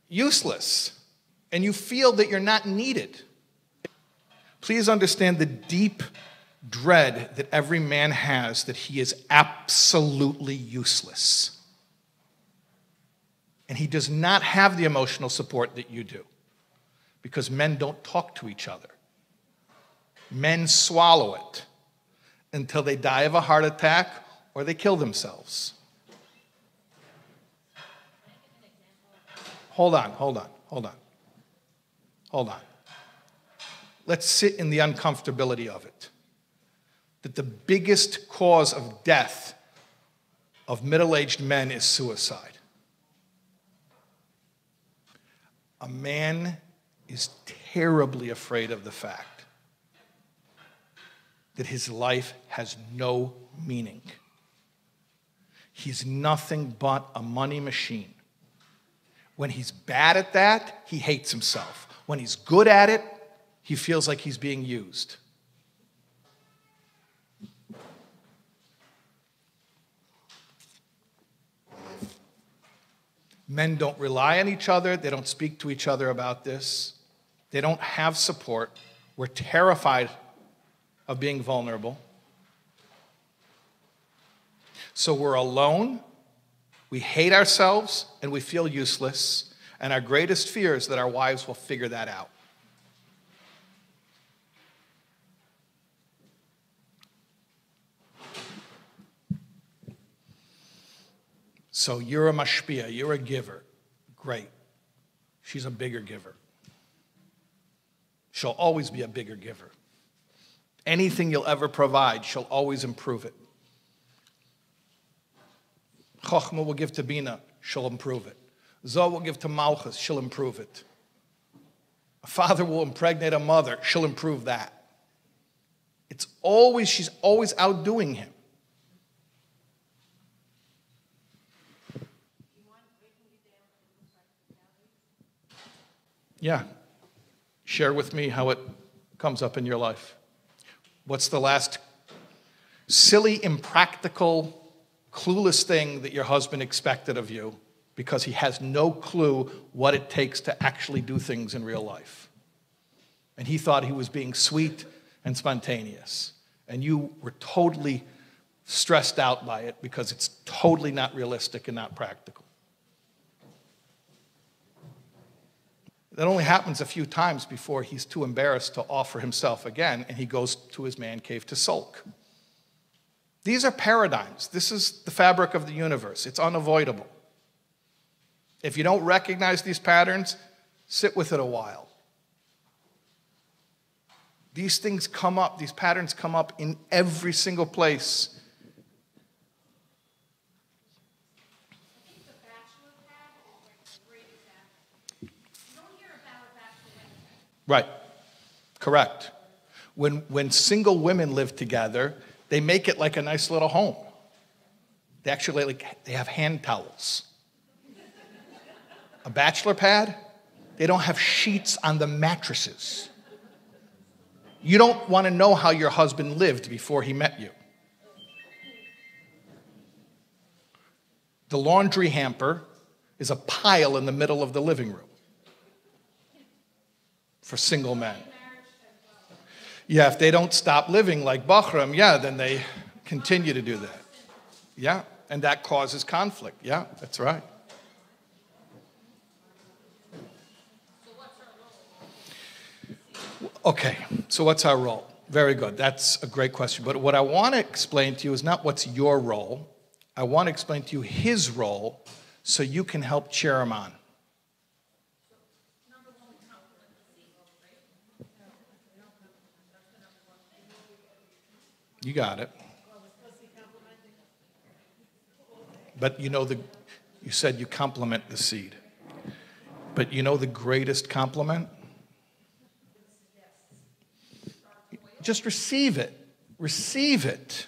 useless, and you feel that you're not needed. Please understand the deep dread that every man has that he is absolutely useless. And he does not have the emotional support that you do, because men don't talk to each other. Men swallow it until they die of a heart attack or they kill themselves. Hold on. Let's sit in the uncomfortability of it. That the biggest cause of death of middle-aged men is suicide. A man is terribly afraid of the fact that his life has no meaning. He's nothing but a money machine. When he's bad at that, he hates himself. When he's good at it, he feels like he's being used. Men don't rely on each other. They don't speak to each other about this. They don't have support. We're terrified of being vulnerable. So we're alone. We hate ourselves, and we feel useless. And our greatest fear is that our wives will figure that out. So you're a mashpia, you're a giver. Great. She's a bigger giver. She'll always be a bigger giver. Anything you'll ever provide, she'll always improve it. Chochmah will give to Bina, she'll improve it. Zohar will give to Malchus, she'll improve it. A father will impregnate a mother, she'll improve that. She's always outdoing him. Yeah. Share with me how it comes up in your life. What's the last silly, impractical, clueless thing that your husband expected of you because he has no clue what it takes to actually do things in real life? And he thought he was being sweet and spontaneous. And you were totally stressed out by it because it's totally not realistic and not practical. That only happens a few times before he's too embarrassed to offer himself again, and he goes to his man cave to sulk. These are paradigms. This is the fabric of the universe. It's unavoidable. If you don't recognize these patterns, sit with it a while. These things come up, these patterns come up in every single place. Right. Correct. When single women live together, they make it like a nice little home. They actually they have hand towels. A bachelor pad, they don't have sheets on the mattresses. You don't want to know how your husband lived before he met you. The laundry hamper is a pile in the middle of the living room for single men. Yeah, if they don't stop living like Bachram, yeah, then they continue to do that. Yeah, and that causes conflict. Yeah, that's right. Okay, so what's our role? Very good. That's a great question. But what I want to explain to you is not what's your role. I want to explain to you his role so you can help cheer him on. You got it. But you know, you said you compliment the seed. But you know the greatest compliment? Just receive it. Receive it.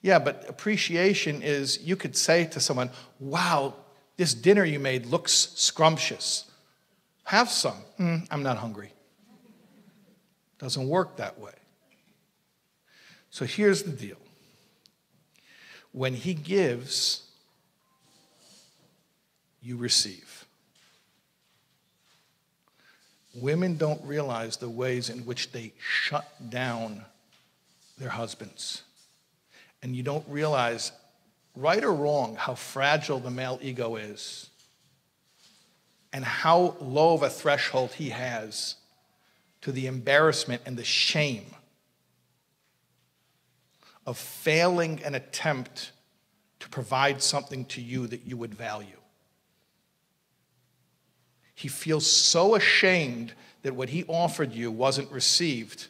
Yeah, but appreciation is, you could say to someone, wow, this dinner you made looks scrumptious. Have some. I'm not hungry. Doesn't work that way. So here's the deal. When he gives, you receive. Women don't realize the ways in which they shut down their husbands. And you don't realize, right or wrong, how fragile the male ego is and how low of a threshold he has to the embarrassment and the shame of failing an attempt to provide something to you that you would value. He feels so ashamed that what he offered you wasn't received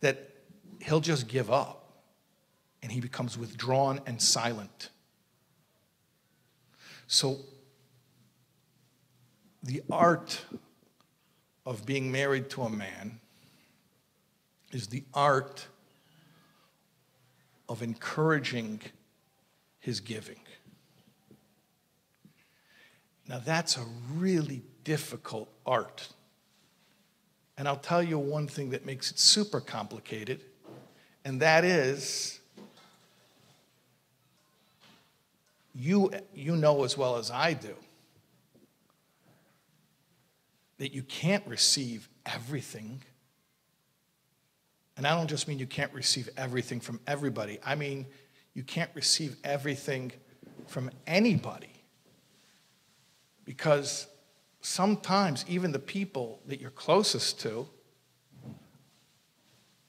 that he'll just give up, and he becomes withdrawn and silent. So the art of being married to a man is the art of encouraging his giving. Now that's a really difficult art. And I'll tell you one thing that makes it super complicated, and that is, you know as well as I do that you can't receive everything. And I don't just mean you can't receive everything from everybody. I mean you can't receive everything from anybody. Because sometimes even the people that you're closest to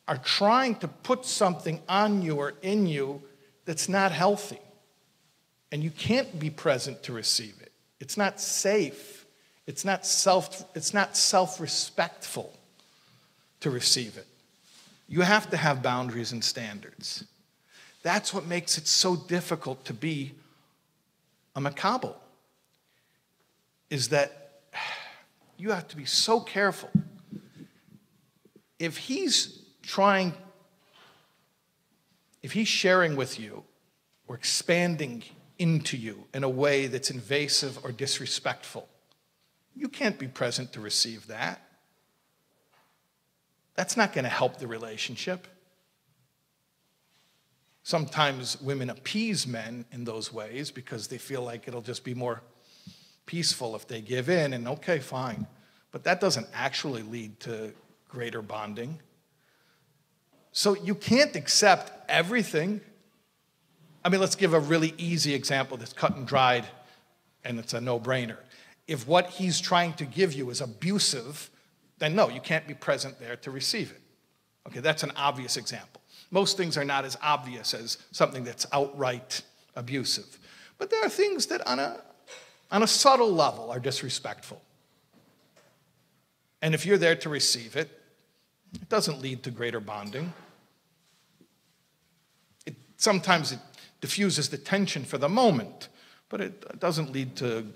are trying to put something on you or in you that's not healthy. And you can't be present to receive it. It's not safe. It's not self-respectful to receive it. You have to have boundaries and standards. That's what makes it so difficult to be a makabel. Is that you have to be so careful. If he's sharing with you or expanding into you in a way that's invasive or disrespectful, you can't be present to receive that. That's not going to help the relationship. Sometimes women appease men in those ways because they feel like it'll just be more peaceful if they give in, and okay, fine. But that doesn't actually lead to greater bonding. So you can't accept everything. I mean, let's give a really easy example that's cut and dried, and it's a no-brainer. If what he's trying to give you is abusive, then no, you can't be present there to receive it. Okay, that's an obvious example. Most things are not as obvious as something that's outright abusive. But there are things that on a subtle level are disrespectful. And if you're there to receive it, it doesn't lead to greater bonding. Sometimes it diffuses the tension for the moment, but it doesn't lead to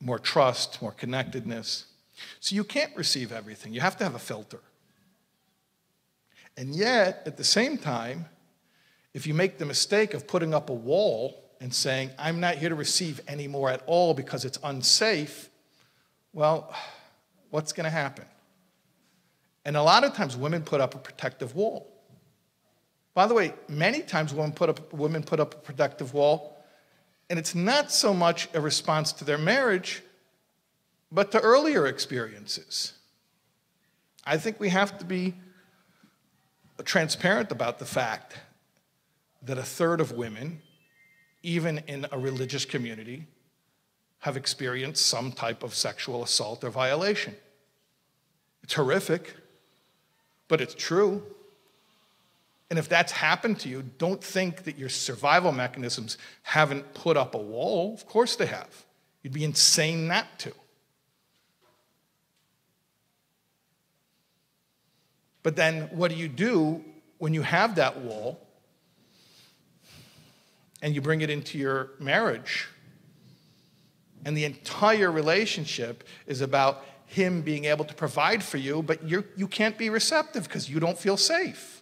more trust, more connectedness. So you can't receive everything. You have to have a filter. And yet, at the same time, if you make the mistake of putting up a wall and saying, I'm not here to receive anymore at all because it's unsafe, well, what's going to happen? And a lot of times women put up a protective wall. By the way, many times women put up a protective wall, and it's not so much a response to their marriage, but to earlier experiences. I think we have to be transparent about the fact that a third of women, even in a religious community, have experienced some type of sexual assault or violation. It's horrific, but it's true. And if that's happened to you, don't think that your survival mechanisms haven't put up a wall. Of course they have. You'd be insane not to. But then what do when you have that wall and you bring it into your marriage and the entire relationship is about him being able to provide for you, but you can't be receptive because you don't feel safe?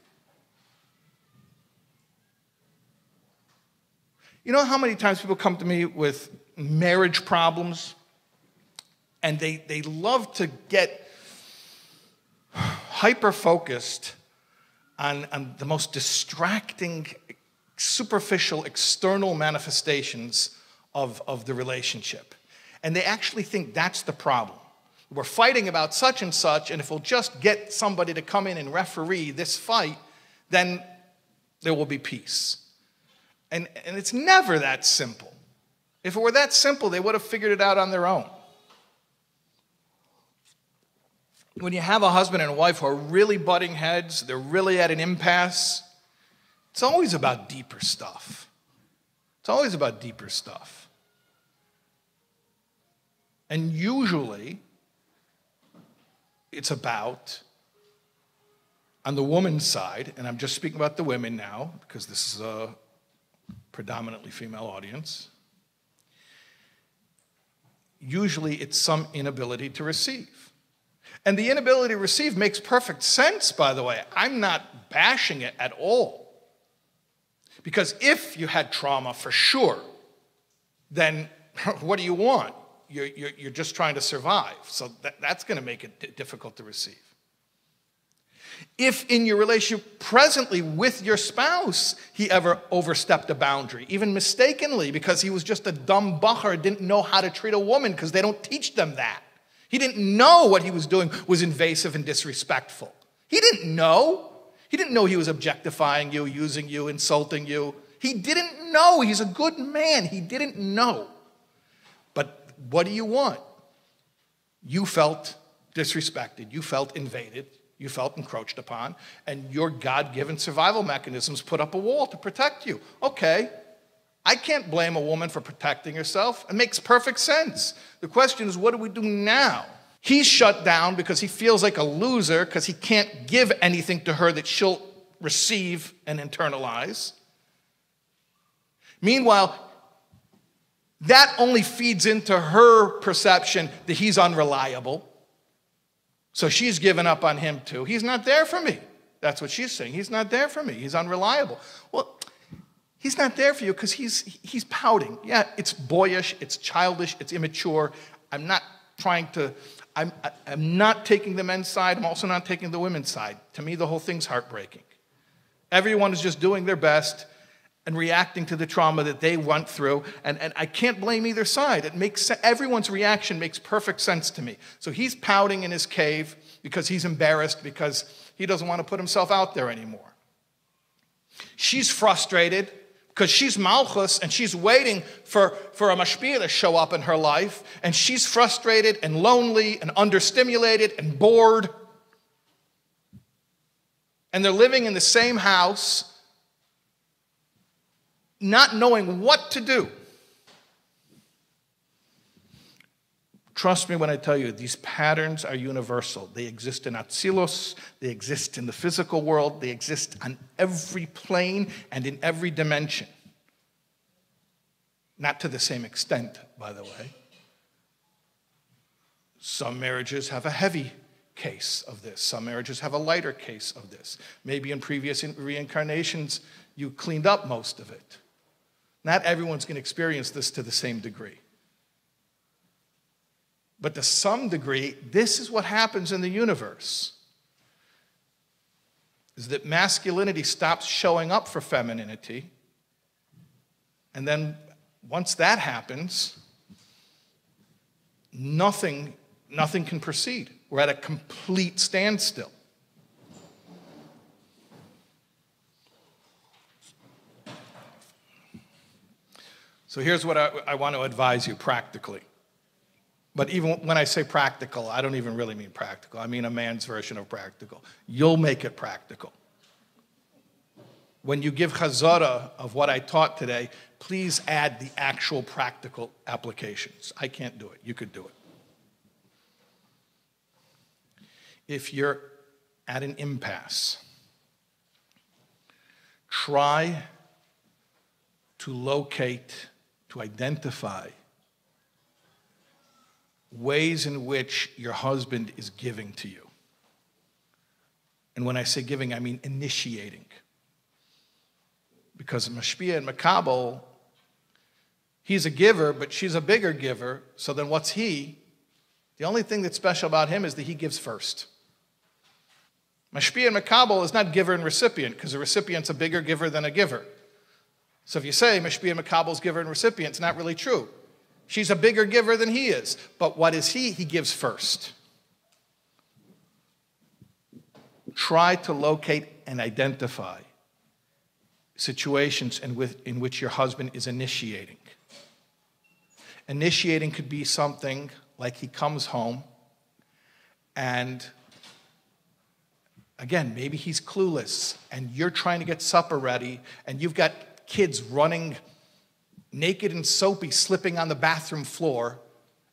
You know how many times people come to me with marriage problems and they love to get hyper-focused on the most distracting, superficial, external manifestations of the relationship. And they actually think that's the problem. We're fighting about such and such, and if we'll just get somebody to come in and referee this fight, then there will be peace. And it's never that simple. If it were that simple, they would have figured it out on their own. When you have a husband and a wife who are really butting heads, they're really at an impasse, it's always about deeper stuff. It's always about deeper stuff. And usually, it's about, on the woman's side, and I'm just speaking about the women now, because this is a predominantly female audience, usually it's some inability to receive. And the inability to receive makes perfect sense, by the way. I'm not bashing it at all. Because if you had trauma, for sure, then what do you want? You're just trying to survive. So that's going to make it difficult to receive. If in your relationship presently with your spouse, he ever overstepped a boundary, even mistakenly, because he was just a dumb bachar, didn't know how to treat a woman because they don't teach them that. He didn't know what he was doing was invasive and disrespectful. He didn't know. He didn't know he was objectifying you, using you, insulting you. He didn't know. He's a good man. He didn't know. But what do you want? You felt disrespected. You felt invaded. You felt encroached upon. And your God-given survival mechanisms put up a wall to protect you. Okay. I can't blame a woman for protecting herself. It makes perfect sense. The question is, what do we do now? He's shut down because he feels like a loser because he can't give anything to her that she'll receive and internalize. Meanwhile, that only feeds into her perception that he's unreliable. So she's given up on him too. He's not there for me. That's what she's saying. He's not there for me. He's unreliable. Well, he's not there for you because he's pouting. Yeah, it's boyish, it's childish, it's immature. I'm not trying to, I'm not taking the men's side. I'm also not taking the women's side. To me, the whole thing's heartbreaking. Everyone is just doing their best and reacting to the trauma that they went through. And I can't blame either side. It makes, everyone's reaction makes perfect sense to me. So he's pouting in his cave because he's embarrassed, because he doesn't want to put himself out there anymore. She's frustrated, because she's Malchus and she's waiting for a Mashpia to show up in her life, and she's frustrated and lonely and understimulated and bored. And they're living in the same house, not knowing what to do. Trust me when I tell you, these patterns are universal. They exist in Atzilus, they exist in the physical world, they exist on every plane and in every dimension. Not to the same extent, by the way. Some marriages have a heavy case of this. Some marriages have a lighter case of this. Maybe in previous reincarnations, you cleaned up most of it. Not everyone's going to experience this to the same degree. But to some degree, this is what happens in the universe, is that masculinity stops showing up for femininity. And then once that happens, nothing can proceed. We're at a complete standstill. So here's what I want to advise you practically. But even when I say practical, I don't even really mean practical. I mean a man's version of practical. You'll make it practical. When you give chazara of what I taught today, please add the actual practical applications. I can't do it. You could do it. If you're at an impasse, try to locate, to identify ways in which your husband is giving to you. And when I say giving, I mean initiating. Because Mashpia and Makabel, he's a giver, but she's a bigger giver. So then what's he? The only thing that's special about him is that he gives first. Mashpia and Makabel is not giver and recipient, because the recipient's a bigger giver than a giver. So if you say Mashpia and Makabel's giver and recipient, it's not really true. She's a bigger giver than he is. But what is he? He gives first. Try to locate and identify situations in which your husband is initiating. Initiating could be something like he comes home and, again, maybe he's clueless and you're trying to get supper ready and you've got kids running naked and soapy, slipping on the bathroom floor,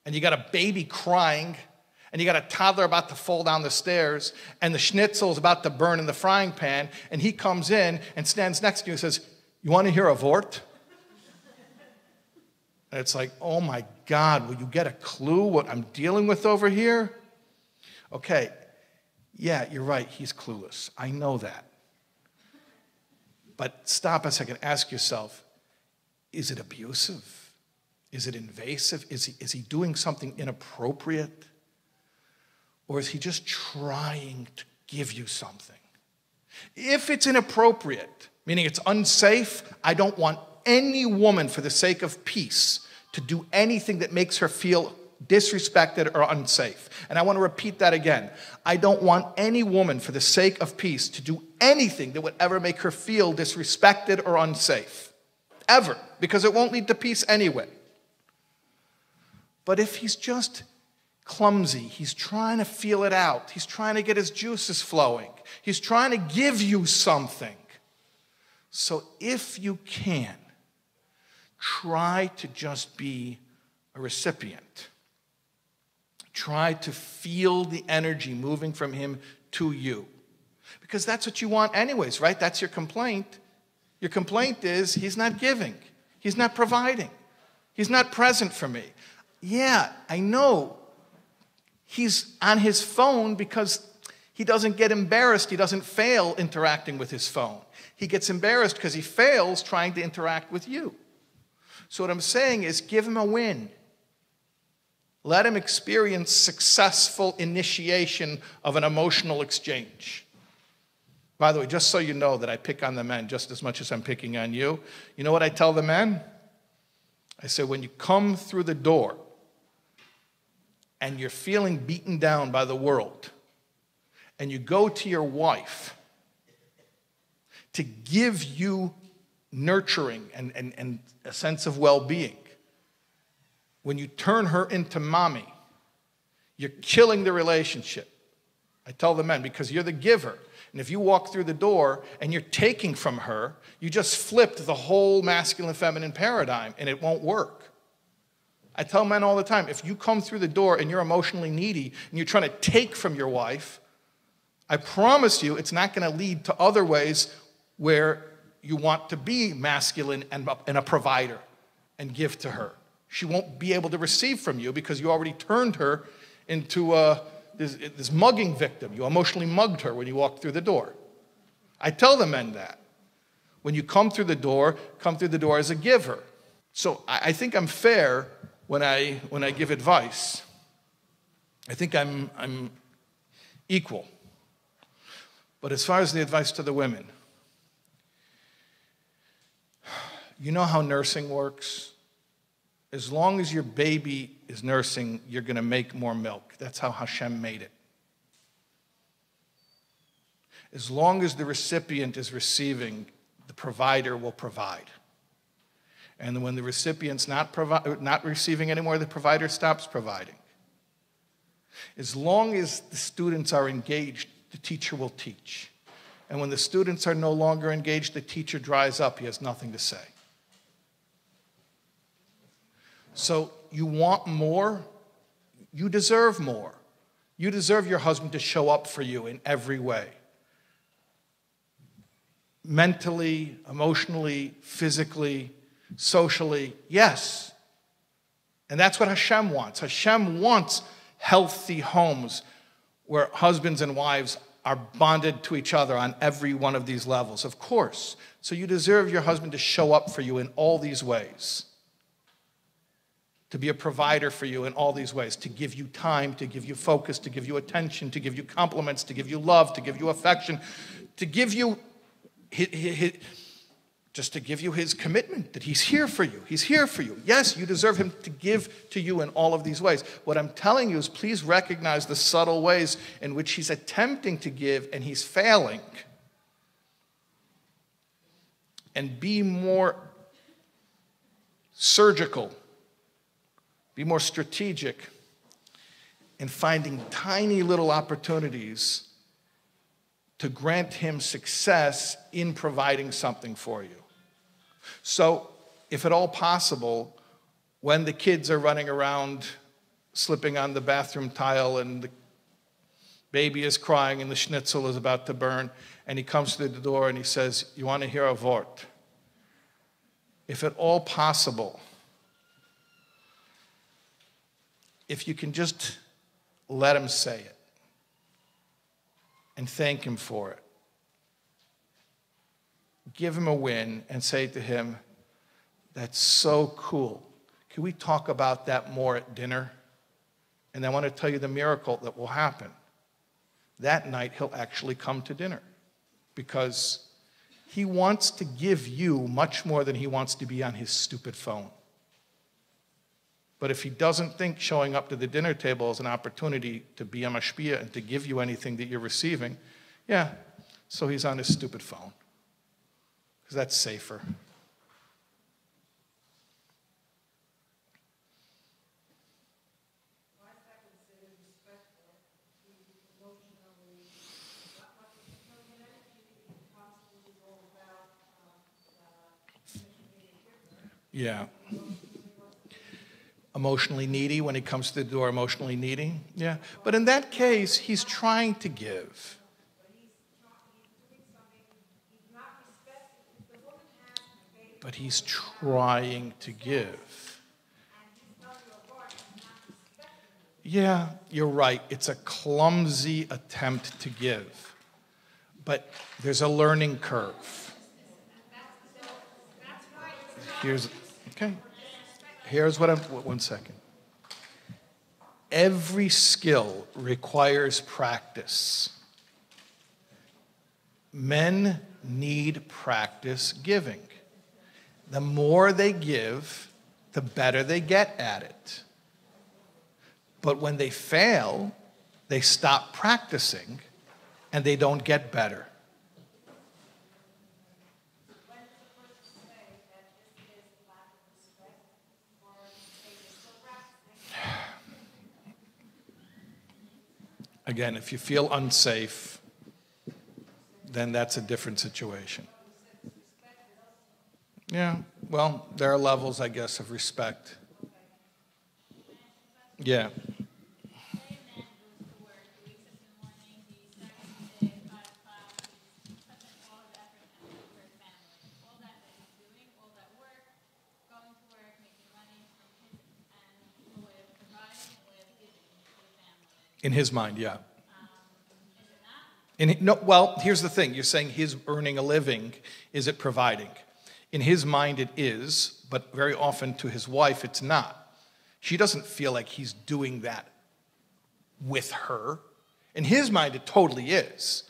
and you got a baby crying, and you got a toddler about to fall down the stairs, and the schnitzel's about to burn in the frying pan, and he comes in and stands next to you and says, "You want to hear a vort?" And it's like, oh my God, will you get a clue what I'm dealing with over here? Okay, yeah, you're right, he's clueless. I know that. But stop a second, ask yourself, is it abusive? Is it invasive? Is he doing something inappropriate? Or is he just trying to give you something? If it's inappropriate, meaning it's unsafe, I don't want any woman, for the sake of peace, to do anything that makes her feel disrespected or unsafe. And I want to repeat that again. I don't want any woman, for the sake of peace, to do anything that would ever make her feel disrespected or unsafe. Ever, because it won't lead to peace anyway. But if he's just clumsy, he's trying to feel it out, he's trying to get his juices flowing, he's trying to give you something. So if you can, try to just be a recipient. Try to feel the energy moving from him to you. Because that's what you want anyways, right? That's your complaint. Your complaint is, he's not giving. He's not providing. He's not present for me. Yeah, I know. He's on his phone because he doesn't get embarrassed. He doesn't fail interacting with his phone. He gets embarrassed because he fails trying to interact with you. So what I'm saying is, give him a win. Let him experience successful initiation of an emotional exchange. By the way, just so you know that I pick on the men just as much as I'm picking on you, you know what I tell the men? I say, when you come through the door and you're feeling beaten down by the world and you go to your wife to give you nurturing and a sense of well-being, when you turn her into mommy, you're killing the relationship. I tell the men, because you're the giver. And if you walk through the door and you're taking from her, you just flipped the whole masculine-feminine paradigm, and it won't work. I tell men all the time, if you come through the door and you're emotionally needy and you're trying to take from your wife, I promise you it's not going to lead to other ways where you want to be masculine and a provider and give to her. She won't be able to receive from you because you already turned her into this mugging victim. You emotionally mugged her when you walked through the door. I tell the men that. When you come through the door as a giver. So I think I'm fair when I give advice. I think I'm equal. But as far as the advice to the women, you know how nursing works? As long as your baby is nursing, you're going to make more milk. That's how Hashem made it. As long as the recipient is receiving, the provider will provide. And when the recipient's not receiving anymore, the provider stops providing. As long as the students are engaged, the teacher will teach. And when the students are no longer engaged, the teacher dries up. He has nothing to say. So you want more? You deserve more. You deserve your husband to show up for you in every way. Mentally, emotionally, physically, socially, yes. And that's what Hashem wants. Hashem wants healthy homes where husbands and wives are bonded to each other on every one of these levels, of course. So you deserve your husband to show up for you in all these ways, to be a provider for you in all these ways, to give you time, to give you focus, to give you attention, to give you compliments, to give you love, to give you affection, to give you just to give you his commitment that he's here for you. He's here for you. Yes, you deserve him to give to you in all of these ways. What I'm telling you is please recognize the subtle ways in which he's attempting to give and he's failing. And be more surgical. Be more strategic in finding tiny little opportunities to grant him success in providing something for you. So, if at all possible, when the kids are running around, slipping on the bathroom tile, and the baby is crying and the schnitzel is about to burn, and he comes through the door and he says, "You want to hear a vort?" If at all possible, if you can just let him say it and thank him for it. Give him a win and say to him, "That's so cool. Can we talk about that more at dinner? And I want to tell you the miracle that will happen." That night he'll actually come to dinner because he wants to give you much more than he wants to be on his stupid phone. But if he doesn't think showing up to the dinner table is an opportunity to be a mashpia and to give you anything that you're receiving, yeah, so he's on his stupid phone. Because that's safer. Yeah. Emotionally needy, when he comes to the door, emotionally needy, yeah. But in that case, he's trying to give. But he's trying to give. Yeah, you're right. It's a clumsy attempt to give. But there's a learning curve. Okay. Here's what I'm, 1 second. Every skill requires practice. Men need practice giving. The more they give, the better they get at it. But when they fail, they stop practicing and they don't get better. Again, if you feel unsafe, then that's a different situation. Yeah, well, there are levels, I guess, of respect. Yeah. In his mind, yeah. Is it not? No, well, here's the thing. You're saying his earning a living, is it providing? In his mind it is, but very often to his wife it's not. She doesn't feel like he's doing that with her. In his mind it totally is.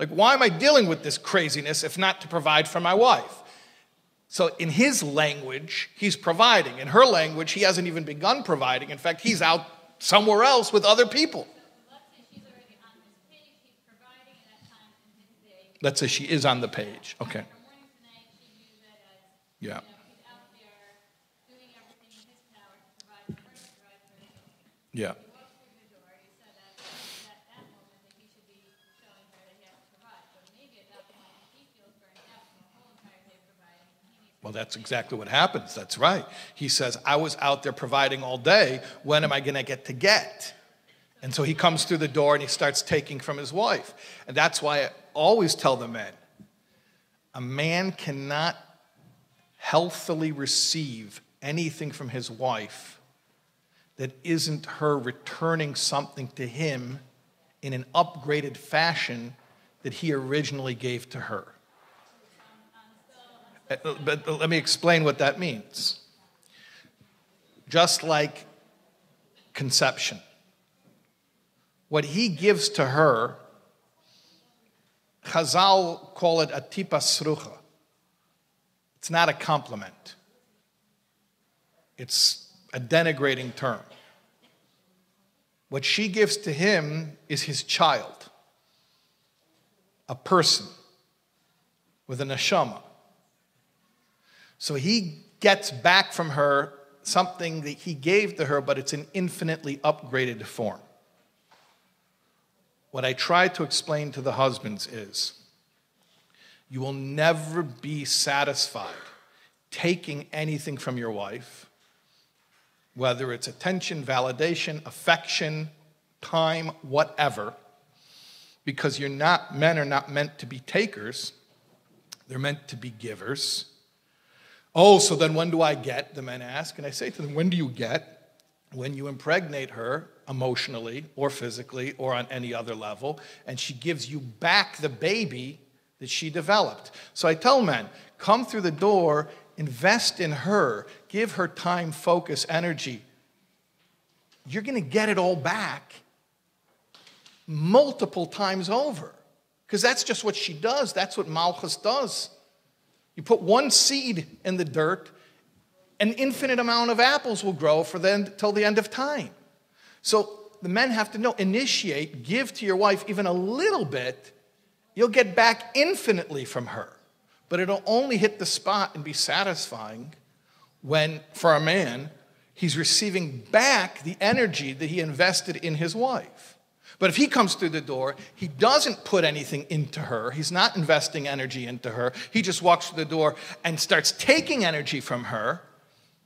Like, why am I dealing with this craziness if not to provide for my wife? So in his language, he's providing. In her language, he hasn't even begun providing. In fact, he's out somewhere else with other people. Let's say she is on the page. Okay. Yeah. Yeah. Well, that's exactly what happens. That's right. He says, I was out there providing all day. When am I going to get to get? And so he comes through the door and he starts taking from his wife. And that's why I always tell the men, a man cannot healthily receive anything from his wife that isn't her returning something to him in an upgraded fashion that he originally gave to her. But let me explain what that means. Just like conception. What he gives to her, Chazal call it a tipa srucha. It's not a compliment. It's a denigrating term. What she gives to him is his child. A person with a neshama. So he gets back from her something that he gave to her, but it's an infinitely upgraded form. What I try to explain to the husbands is, you will never be satisfied taking anything from your wife, whether it's attention, validation, affection, time, whatever, because you're not, men are not meant to be takers, they're meant to be givers. Oh, so then when do I get? The men ask. And I say to them, when do you get? When you impregnate her emotionally or physically or on any other level, and she gives you back the baby that she developed. So I tell men, come through the door, invest in her, give her time, focus, energy. You're going to get it all back multiple times over. Because that's just what she does. That's what Malchus does. You put one seed in the dirt, an infinite amount of apples will grow for then till the end of time. So the men have to know, initiate, give to your wife even a little bit, you'll get back infinitely from her. But it'll only hit the spot and be satisfying when, for a man, he's receiving back the energy that he invested in his wife. But if he comes through the door, he doesn't put anything into her. He's not investing energy into her. He just walks through the door and starts taking energy from her.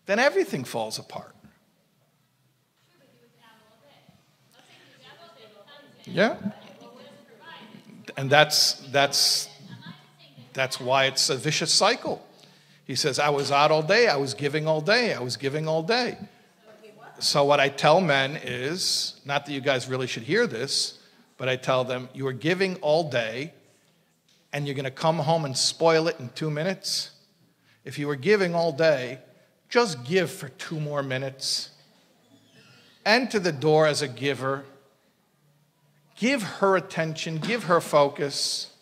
Then everything falls apart. Yeah. And that's why it's a vicious cycle. He says, I was out all day. I was giving all day. I was giving all day. So what I tell men is, not that you guys really should hear this, but I tell them, you are giving all day, and you're going to come home and spoil it in 2 minutes? If you were giving all day, just give for 2 more minutes. Enter the door as a giver. Give her attention. Give her focus.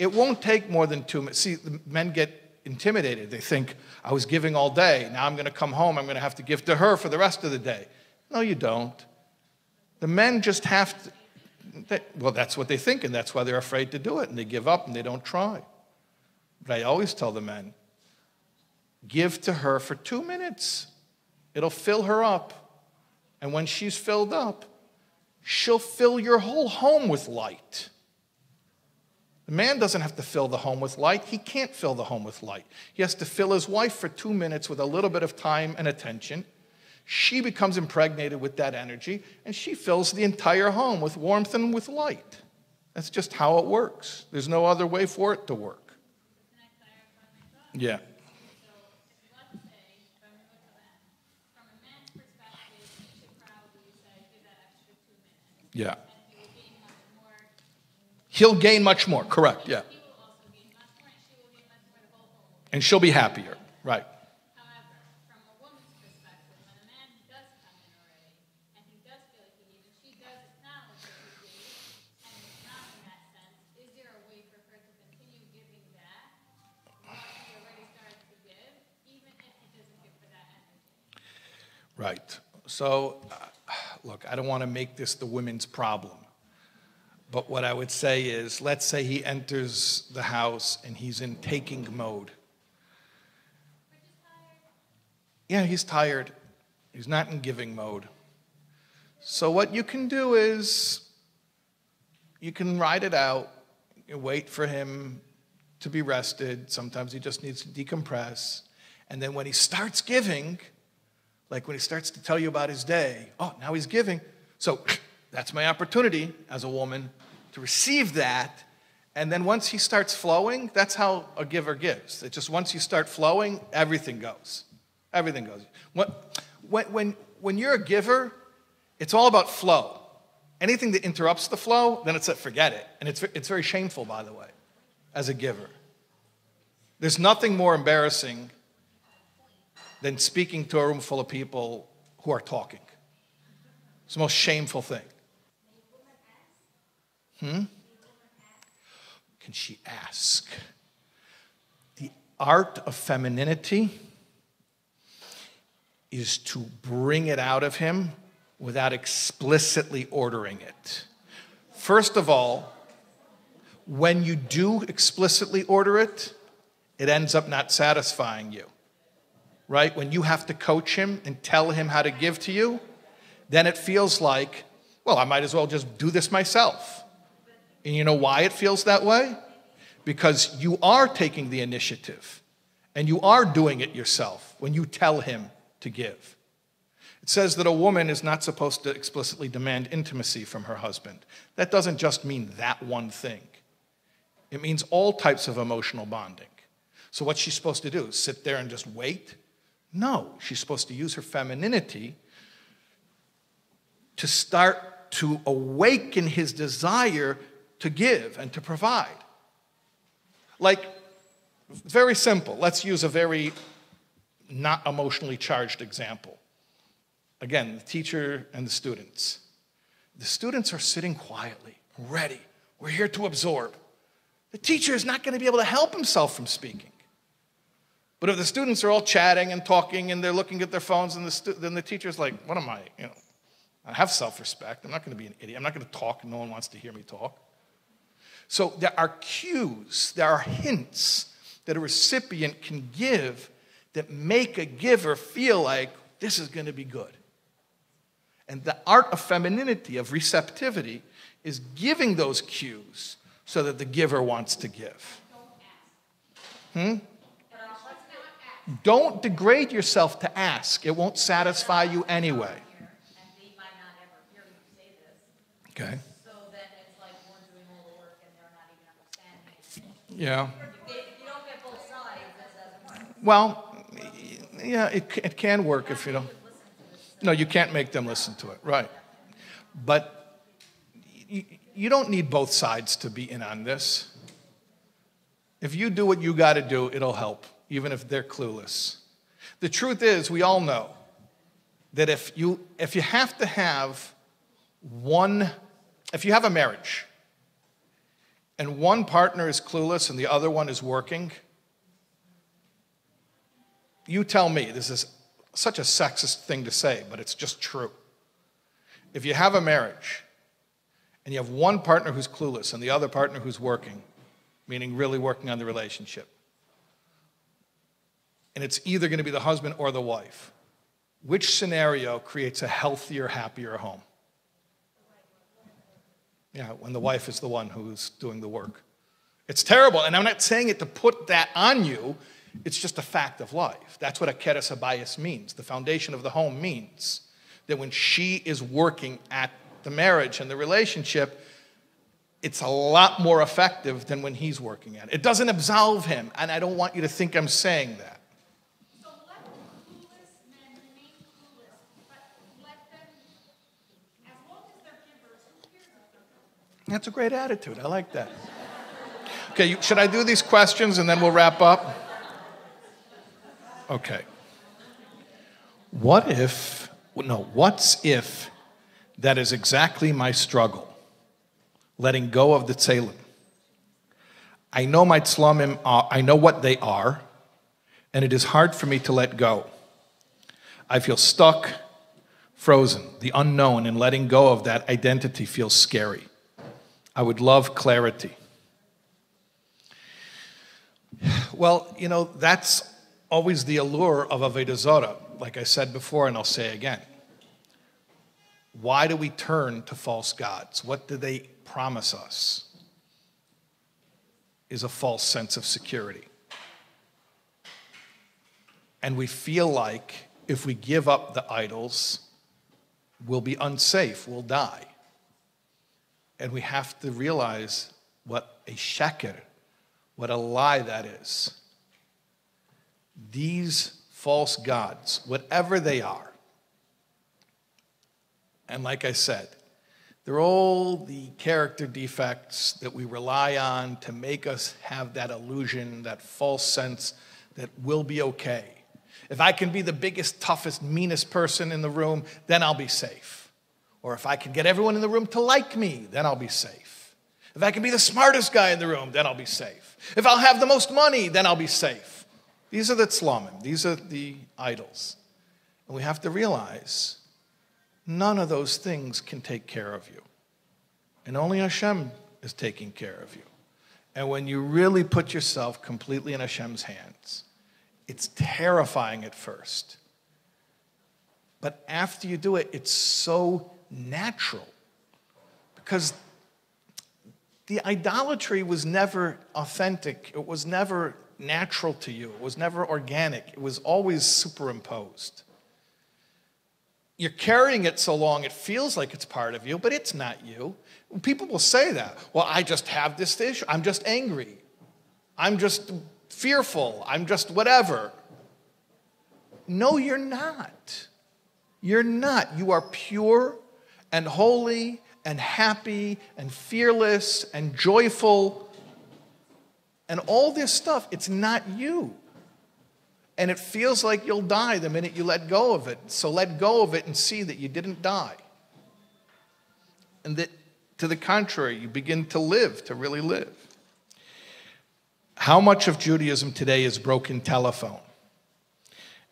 It won't take more than 2 minutes. See, the men get intimidated. They think, I was giving all day. Now I'm going to come home. I'm going to have to give to her for the rest of the day. No, you don't. The men just have to. Well, that's what they think, and that's why they're afraid to do it, and they give up, and they don't try. But I always tell the men, give to her for 2 minutes. It'll fill her up. And when she's filled up, she'll fill your whole home with light. The man doesn't have to fill the home with light. He can't fill the home with light. He has to fill his wife for 2 minutes with a little bit of time and attention. She becomes impregnated with that energy, and she fills the entire home with warmth and with light. That's just how it works. There's no other way for it to work. Yeah. Yeah. He'll gain much more. Correct, yeah. And she'll be happier, right. Right. So, look, I don't want to make this the women's problem. But what I would say is, let's say he enters the house and he's in taking mode. Yeah, he's tired. He's not in giving mode. So what you can do is, you can ride it out. You wait for him to be rested. Sometimes he just needs to decompress. And then when he starts giving, like when he starts to tell you about his day, oh, now he's giving. So that's my opportunity as a woman to receive that. And then once he starts flowing, that's how a giver gives. It's just once you start flowing, everything goes. Everything goes. When you're a giver, it's all about flow. Anything that interrupts the flow, then it's a forget it. And it's very shameful, by the way, as a giver. There's nothing more embarrassing than speaking to a room full of people who are talking. It's the most shameful thing. Hmm? Can she ask? The art of femininity is to bring it out of him without explicitly ordering it. First of all, when you do explicitly order it, it ends up not satisfying you. Right? When you have to coach him and tell him how to give to you, then it feels like, well, I might as well just do this myself. And you know why it feels that way? Because you are taking the initiative and you are doing it yourself when you tell him to give. It says that a woman is not supposed to explicitly demand intimacy from her husband. That doesn't just mean that one thing. It means all types of emotional bonding. So what's she supposed to do? Sit there and just wait? No, she's supposed to use her femininity to start to awaken his desire to give and to provide. Like, very simple. Let's use a very not emotionally charged example. Again, the teacher and the students. The students are sitting quietly, ready. We're here to absorb. The teacher is not going to be able to help himself from speaking. But if the students are all chatting and talking and they're looking at their phones, and then the teacher's like, what am I? You know, I have self-respect. I'm not going to be an idiot. I'm not going to talk. No one wants to hear me talk. So there are cues, there are hints that a recipient can give that make a giver feel like this is going to be good. And the art of femininity, of receptivity, is giving those cues so that the giver wants to give. Hmm? Don't degrade yourself to ask. It won't satisfy you anyway. Okay. So then it's like we're doing all the work and they're not even understanding. Yeah. You don't get both sides, that doesn't work. Well, yeah, it can work if you don't. No, you can't make them listen to it. Right. But you don't need both sides to be in on this. If you do what you got to do, it'll help. Even if they're clueless. The truth is, we all know that if you have to have one, if you have a marriage and one partner is clueless and the other one is working, you tell me, this is such a sexist thing to say, but it's just true. If you have a marriage and you have one partner who's clueless and the other partner who's working, meaning really working on the relationship, and it's either going to be the husband or the wife, which scenario creates a healthier, happier home? Yeah, when the wife is the one who's doing the work. It's terrible, and I'm not saying it to put that on you. It's just a fact of life. That's what a keres habayis means. The foundation of the home means that when she is working at the marriage and the relationship, it's a lot more effective than when he's working at it. It doesn't absolve him, and I don't want you to think I'm saying that. That's a great attitude. I like that. Okay, should I do these questions and then we'll wrap up? Okay. What's if that is exactly my struggle, letting go of the Tzelem? I know my Tzlamim, I know what they are, and it is hard for me to let go. I feel stuck, frozen, the unknown, and letting go of that identity feels scary. I would love clarity. Well, you know, that's always the allure of Avodah Zarah, like I said before, and I'll say again. Why do we turn to false gods? What do they promise us? Is a false sense of security. And we feel like if we give up the idols, we'll be unsafe, we'll die. And we have to realize what a sheker, what a lie that is. These false gods, whatever they are, and like I said, they're all the character defects that we rely on to make us have that illusion, that false sense that we'll be okay. If I can be the biggest, toughest, meanest person in the room, then I'll be safe. Or if I can get everyone in the room to like me, then I'll be safe. If I can be the smartest guy in the room, then I'll be safe. If I'll have the most money, then I'll be safe. These are the tzlamim. These are the idols. And we have to realize none of those things can take care of you. And only Hashem is taking care of you. And when you really put yourself completely in Hashem's hands, it's terrifying at first. But after you do it, it's so natural. Because the idolatry was never authentic. It was never natural to you. It was never organic. It was always superimposed. You're carrying it so long, it feels like it's part of you, but it's not you. People will say that. Well, I just have this issue. I'm just angry. I'm just fearful. I'm just whatever. No, you're not. You're not. You are pure and holy and happy and fearless and joyful. And all this stuff, it's not you. And it feels like you'll die the minute you let go of it. So let go of it and see that you didn't die. And that, to the contrary, you begin to live, to really live. How much of Judaism today is broken telephone?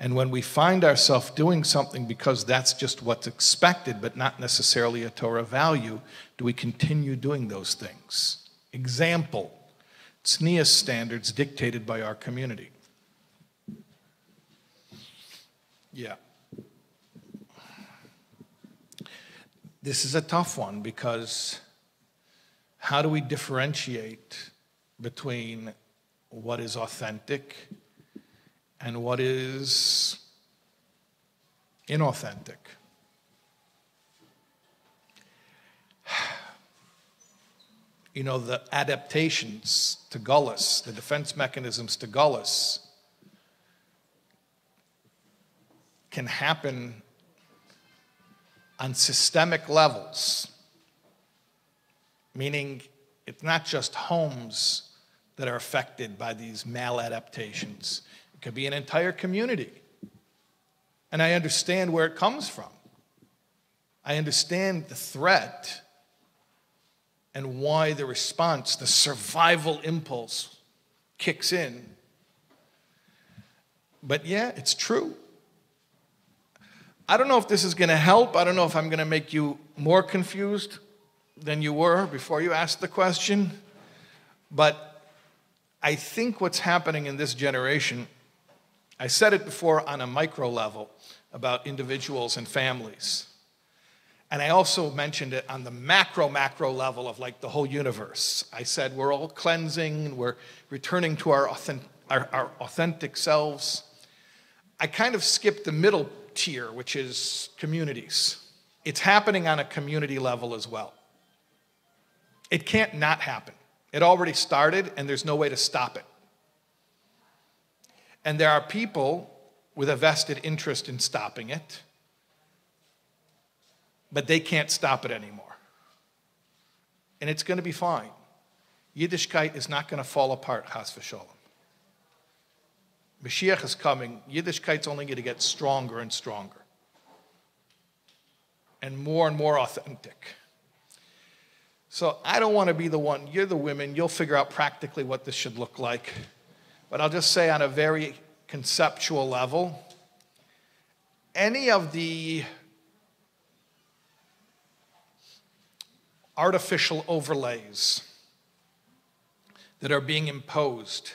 And when we find ourselves doing something because that's just what's expected, but not necessarily a Torah value, do we continue doing those things? Example, tznius standards dictated by our community. Yeah. This is a tough one because how do we differentiate between what is authentic and what is inauthentic? You know, the adaptations to Galus, the defense mechanisms to Galus, can happen on systemic levels, meaning it's not just homes that are affected by these maladaptations. It could be an entire community. And I understand where it comes from. I understand the threat and why the response, the survival impulse kicks in. But yeah, it's true. I don't know if this is going to help. I don't know if I'm going to make you more confused than you were before you asked the question. But I think what's happening in this generation, I said it before on a micro level about individuals and families. And I also mentioned it on the macro level of like the whole universe. I said we're all cleansing and we're returning to our authentic selves. I kind of skipped the middle tier, which is communities. It's happening on a community level as well. It can't not happen. It already started, and there's no way to stop it. And there are people with a vested interest in stopping it, but they can't stop it anymore. and it's going to be fine. Yiddishkeit is not going to fall apart, chas v'sholem. Mashiach is coming. Yiddishkeit's only going to get stronger and stronger and more authentic. So I don't want to be the one. You're the women. You'll figure out practically what this should look like. But I'll just say on a very conceptual level, any of the artificial overlays that are being imposed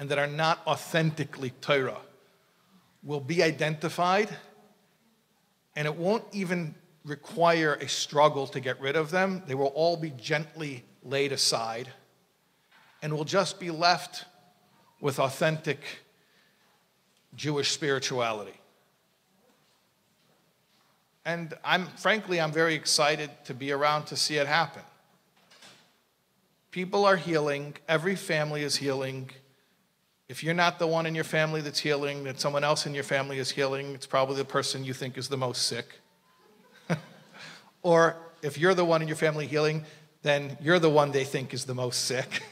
and that are not authentically Torah will be identified, and it won't even require a struggle to get rid of them. They will all be gently laid aside, and we'll just be left with authentic Jewish spirituality. And frankly, I'm very excited to be around to see it happen. People are healing. Every family is healing. If you're not the one in your family that's healing, that someone else in your family is healing, it's probably the person you think is the most sick. Or if you're the one in your family healing, then you're the one they think is the most sick.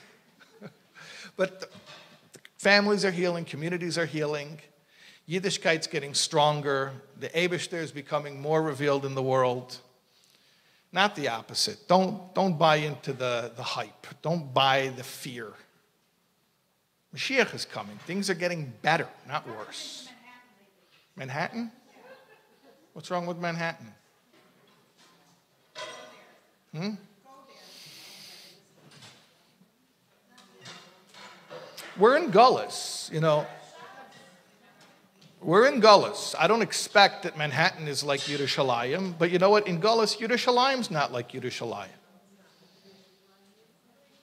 But the families are healing, communities are healing. Yiddishkeit's getting stronger. The Eibishter is becoming more revealed in the world. Not the opposite. Don't buy into the hype. Don't buy the fear. Mashiach is coming. Things are getting better, not worse. Manhattan? What's wrong with Manhattan? Hmm? We're in Galus, you know. We're in Galus. I don't expect that Manhattan is like Yerushalayim, but you know what? In Galus, Yerushalayim's not like Yerushalayim.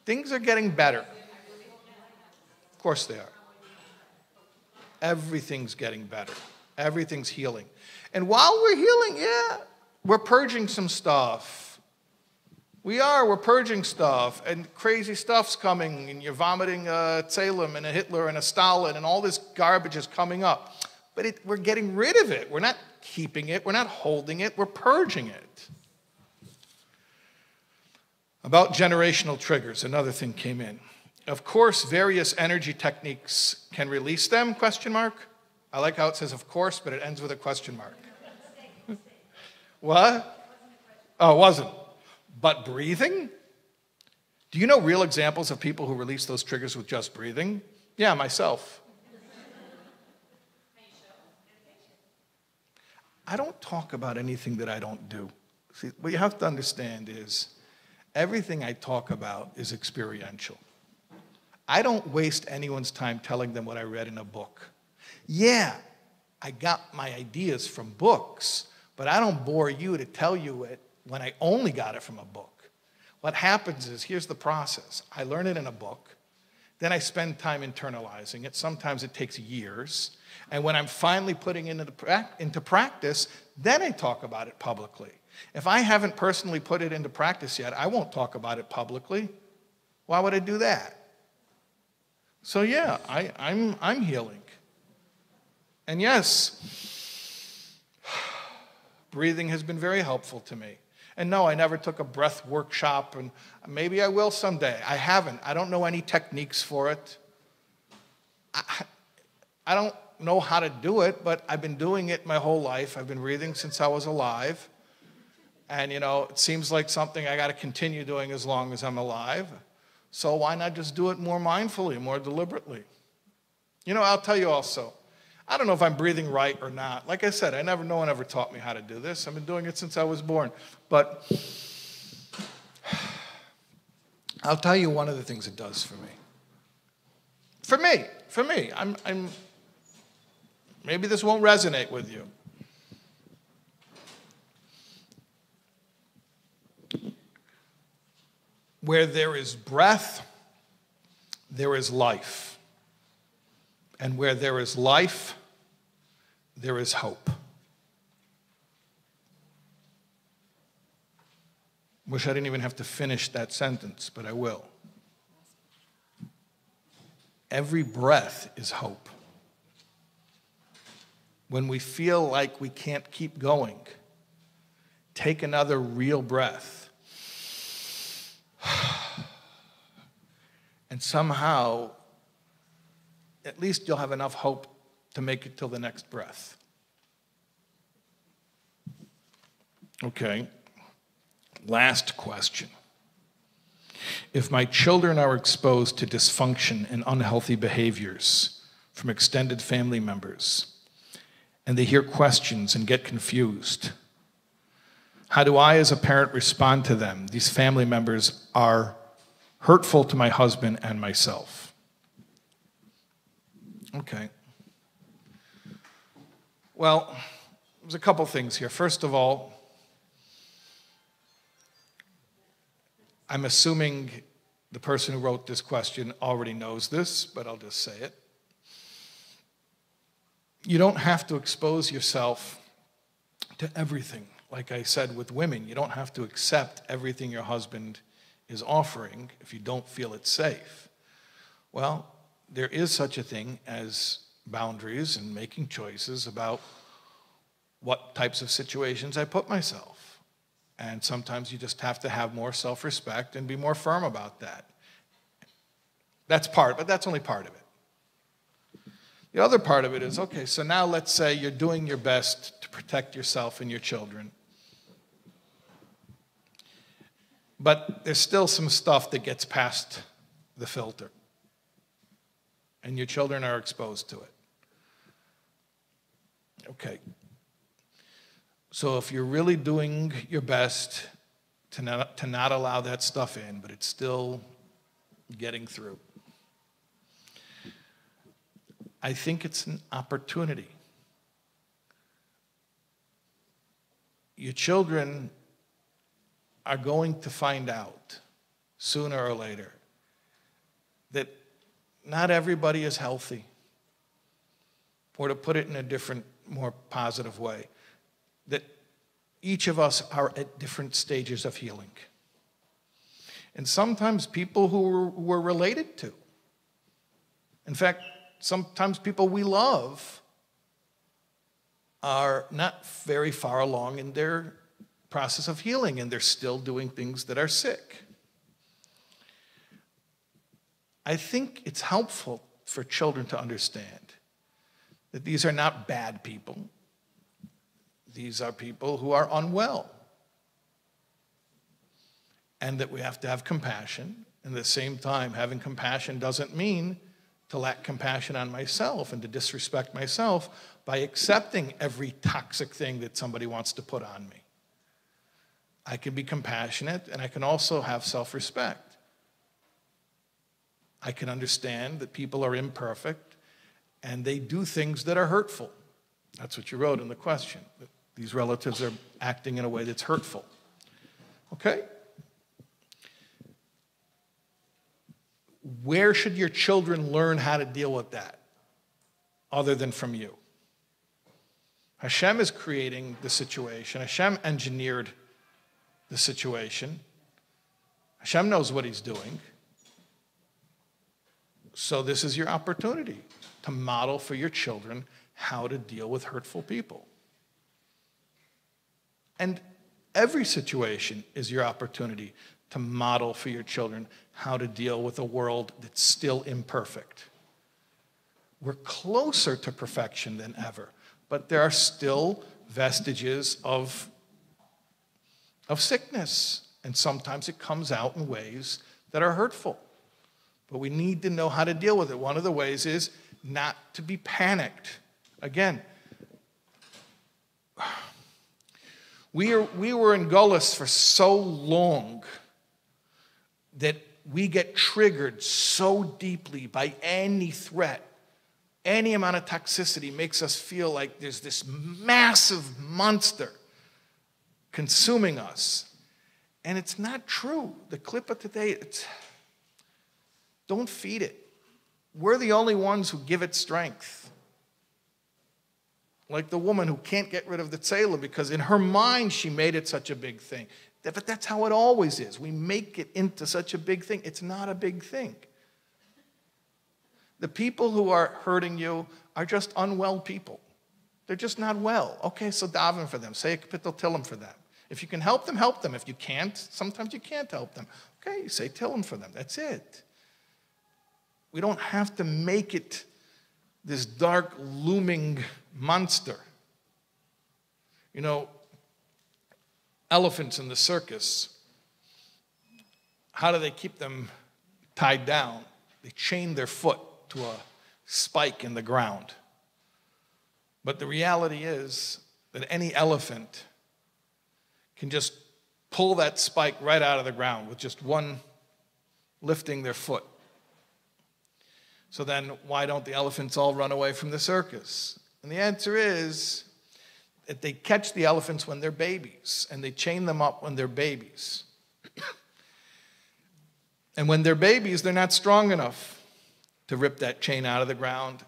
Things are getting better. Of course they are. Everything's getting better. Everything's healing. And while we're healing, yeah, we're purging some stuff. We're purging stuff, and crazy stuff's coming, and you're vomiting a Tzlamim and a Hitler and a Stalin, and all this garbage is coming up. But we're getting rid of it. We're not keeping it. We're not holding it. We're purging it. About generational triggers, another thing came in. Of course, various energy techniques can release them, question mark. I like how it says, of course, but it ends with a question mark. What? Oh, it wasn't. But breathing? Do you know real examples of people who release those triggers with just breathing? Yeah, myself. I don't talk about anything that I don't do. See, what you have to understand is everything I talk about is experiential. I don't waste anyone's time telling them what I read in a book. Yeah, I got my ideas from books, but I don't bore you to tell you it when I only got it from a book. What happens is, here's the process. I learn it in a book. Then I spend time internalizing it. Sometimes it takes years. And when I'm finally putting it into practice, then I talk about it publicly. If I haven't personally put it into practice yet, I won't talk about it publicly. Why would I do that? So yeah, I'm healing. And yes, breathing has been very helpful to me. And no, I never took a breath workshop, and maybe I will someday. I haven't. I don't know any techniques for it. I don't know how to do it, but I've been doing it my whole life. I've been breathing since I was alive. And, you know, it seems like something I got to continue doing as long as I'm alive. So why not just do it more mindfully, more deliberately? You know, I'll tell you also, I don't know if I'm breathing right or not. Like I said, no one ever taught me how to do this. I've been doing it since I was born. But I'll tell you one of the things it does for me. For me, maybe this won't resonate with you. Where there is breath, there is life. And where there is life, there is hope. Wish I didn't even have to finish that sentence, but I will. Every breath is hope. When we feel like we can't keep going, take another real breath. and somehow at least you'll have enough hope to make it till the next breath. Okay, last question. If my children are exposed to dysfunction and unhealthy behaviors from extended family members, and they hear questions and get confused, how do I as a parent respond to them? These family members are hurtful to my husband and myself. Okay. Well, there's a couple things here. First of all, I'm assuming the person who wrote this question already knows this, but I'll just say it. You don't have to expose yourself to everything. Like I said with women, you don't have to accept everything your husband is offering if you don't feel it's safe. Well, there is such a thing as boundaries and making choices about what types of situations I put myself. And sometimes you just have to have more self-respect and be more firm about that. That's part, but that's only part of it. The other part of it is, okay, so now let's say you're doing your best to protect yourself and your children, but there's still some stuff that gets past the filter, and your children are exposed to it. Okay. So if you're really doing your best to not allow that stuff in, but it's still getting through, I think it's an opportunity. Your children are going to find out sooner or later that not everybody is healthy. Or to put it in a different, more positive way, that each of us are at different stages of healing. And sometimes people who we're related to, in fact, sometimes people we love are not very far along in their process of healing, and they're still doing things that are sick. I think it's helpful for children to understand that these are not bad people. These are people who are unwell, and that we have to have compassion. And at the same time, having compassion doesn't mean to lack compassion on myself and to disrespect myself by accepting every toxic thing that somebody wants to put on me. I can be compassionate, and I can also have self-respect. I can understand that people are imperfect and they do things that are hurtful. That's what you wrote in the question. These relatives are acting in a way that's hurtful. Okay? Where should your children learn how to deal with that other than from you? Hashem is creating the situation. Hashem engineered the situation. Hashem knows what he's doing. So this is your opportunity to model for your children how to deal with hurtful people. And every situation is your opportunity to model for your children how to deal with a world that's still imperfect. We're closer to perfection than ever, but there are still vestiges of sickness, and sometimes it comes out in ways that are hurtful. But we need to know how to deal with it. One of the ways is not to be panicked. Again, we were in Galus for so long that we get triggered so deeply by any threat. Any amount of toxicity makes us feel like there's this massive monster consuming us. And it's not true. The clip of today, don't feed it. We're the only ones who give it strength. Like the woman who can't get rid of the tzela because in her mind she made it such a big thing. But that's how it always is. We make it into such a big thing. It's not a big thing. The people who are hurting you are just unwell people. They're just not well. Okay, so daven for them. Say a kapitel tillim for them. If you can help them, help them. If you can't, sometimes you can't help them. Okay, you say tillim for them. That's it. We don't have to make it this dark, looming monster. You know, elephants in the circus, how do they keep them tied down? They chain their foot to a spike in the ground. But the reality is that any elephant can just pull that spike right out of the ground with just one lifting their foot. So then why don't the elephants all run away from the circus? And the answer is that they catch the elephants when they're babies, and they chain them up when they're babies. And when they're babies, they're not strong enough to rip that chain out of the ground.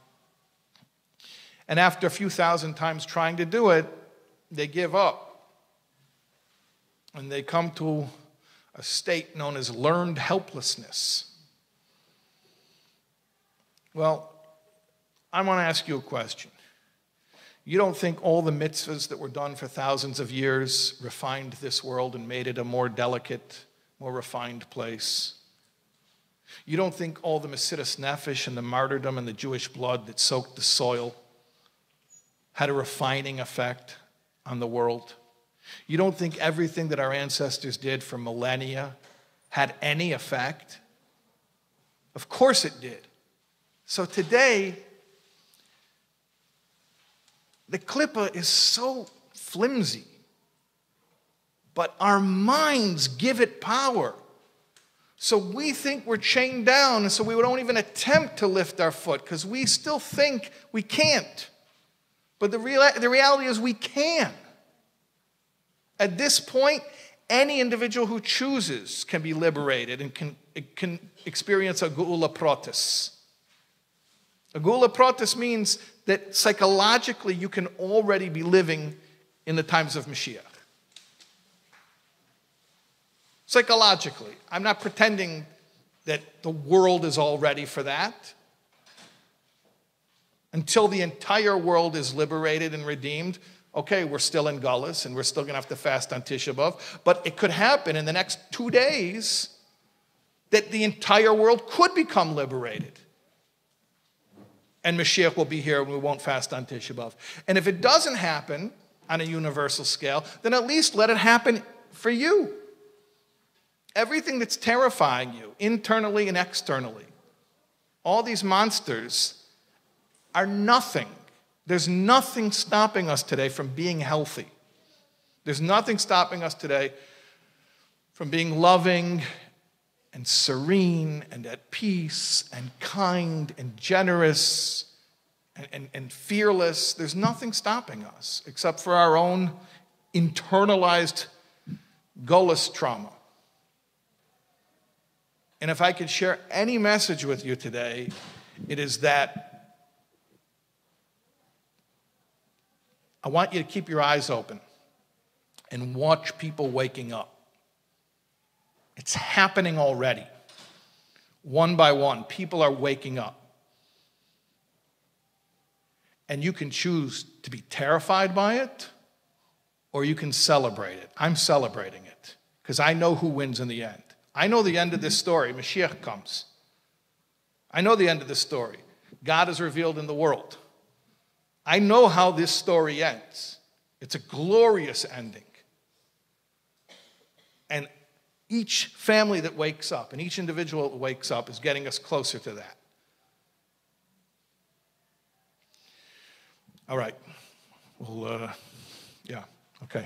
And after a few thousand times trying to do it, they give up. And they come to a state known as learned helplessness. Well, I want to ask you a question. You don't think all the mitzvahs that were done for thousands of years refined this world and made it a more delicate, more refined place? You don't think all the Mesidus Nefesh and the martyrdom and the Jewish blood that soaked the soil had a refining effect on the world? You don't think everything that our ancestors did for millennia had any effect? Of course it did. So today, the klipa is so flimsy, but our minds give it power. So we think we're chained down, and so we don't even attempt to lift our foot because we still think we can't. But the reality is we can. At this point, any individual who chooses can be liberated and can experience a geula protis. A geula protis means that psychologically you can already be living in the times of Mashiach. Psychologically. I'm not pretending that the world is all ready for that. Until the entire world is liberated and redeemed, okay, we're still in Galus and we're still going to have to fast on Tisha B'Av, but it could happen in the next 2 days that the entire world could become liberated. And Mashiach will be here and we won't fast on Tisha B'Av. And if it doesn't happen on a universal scale, then at least let it happen for you. Everything that's terrifying you, internally and externally, all these monsters are nothing. There's nothing stopping us today from being healthy. There's nothing stopping us today from being loving and serene and at peace and kind and generous and fearless. There's nothing stopping us except for our own internalized Golus trauma. And if I could share any message with you today, it is that I want you to keep your eyes open and watch people waking up. It's happening already. One by one, people are waking up. And you can choose to be terrified by it, or you can celebrate it. I'm celebrating it because I know who wins in the end. I know the end of this story. Mashiach comes. I know the end of this story. God is revealed in the world. I know how this story ends. It's a glorious ending. And each family that wakes up and each individual that wakes up is getting us closer to that. All right. Well, yeah, okay.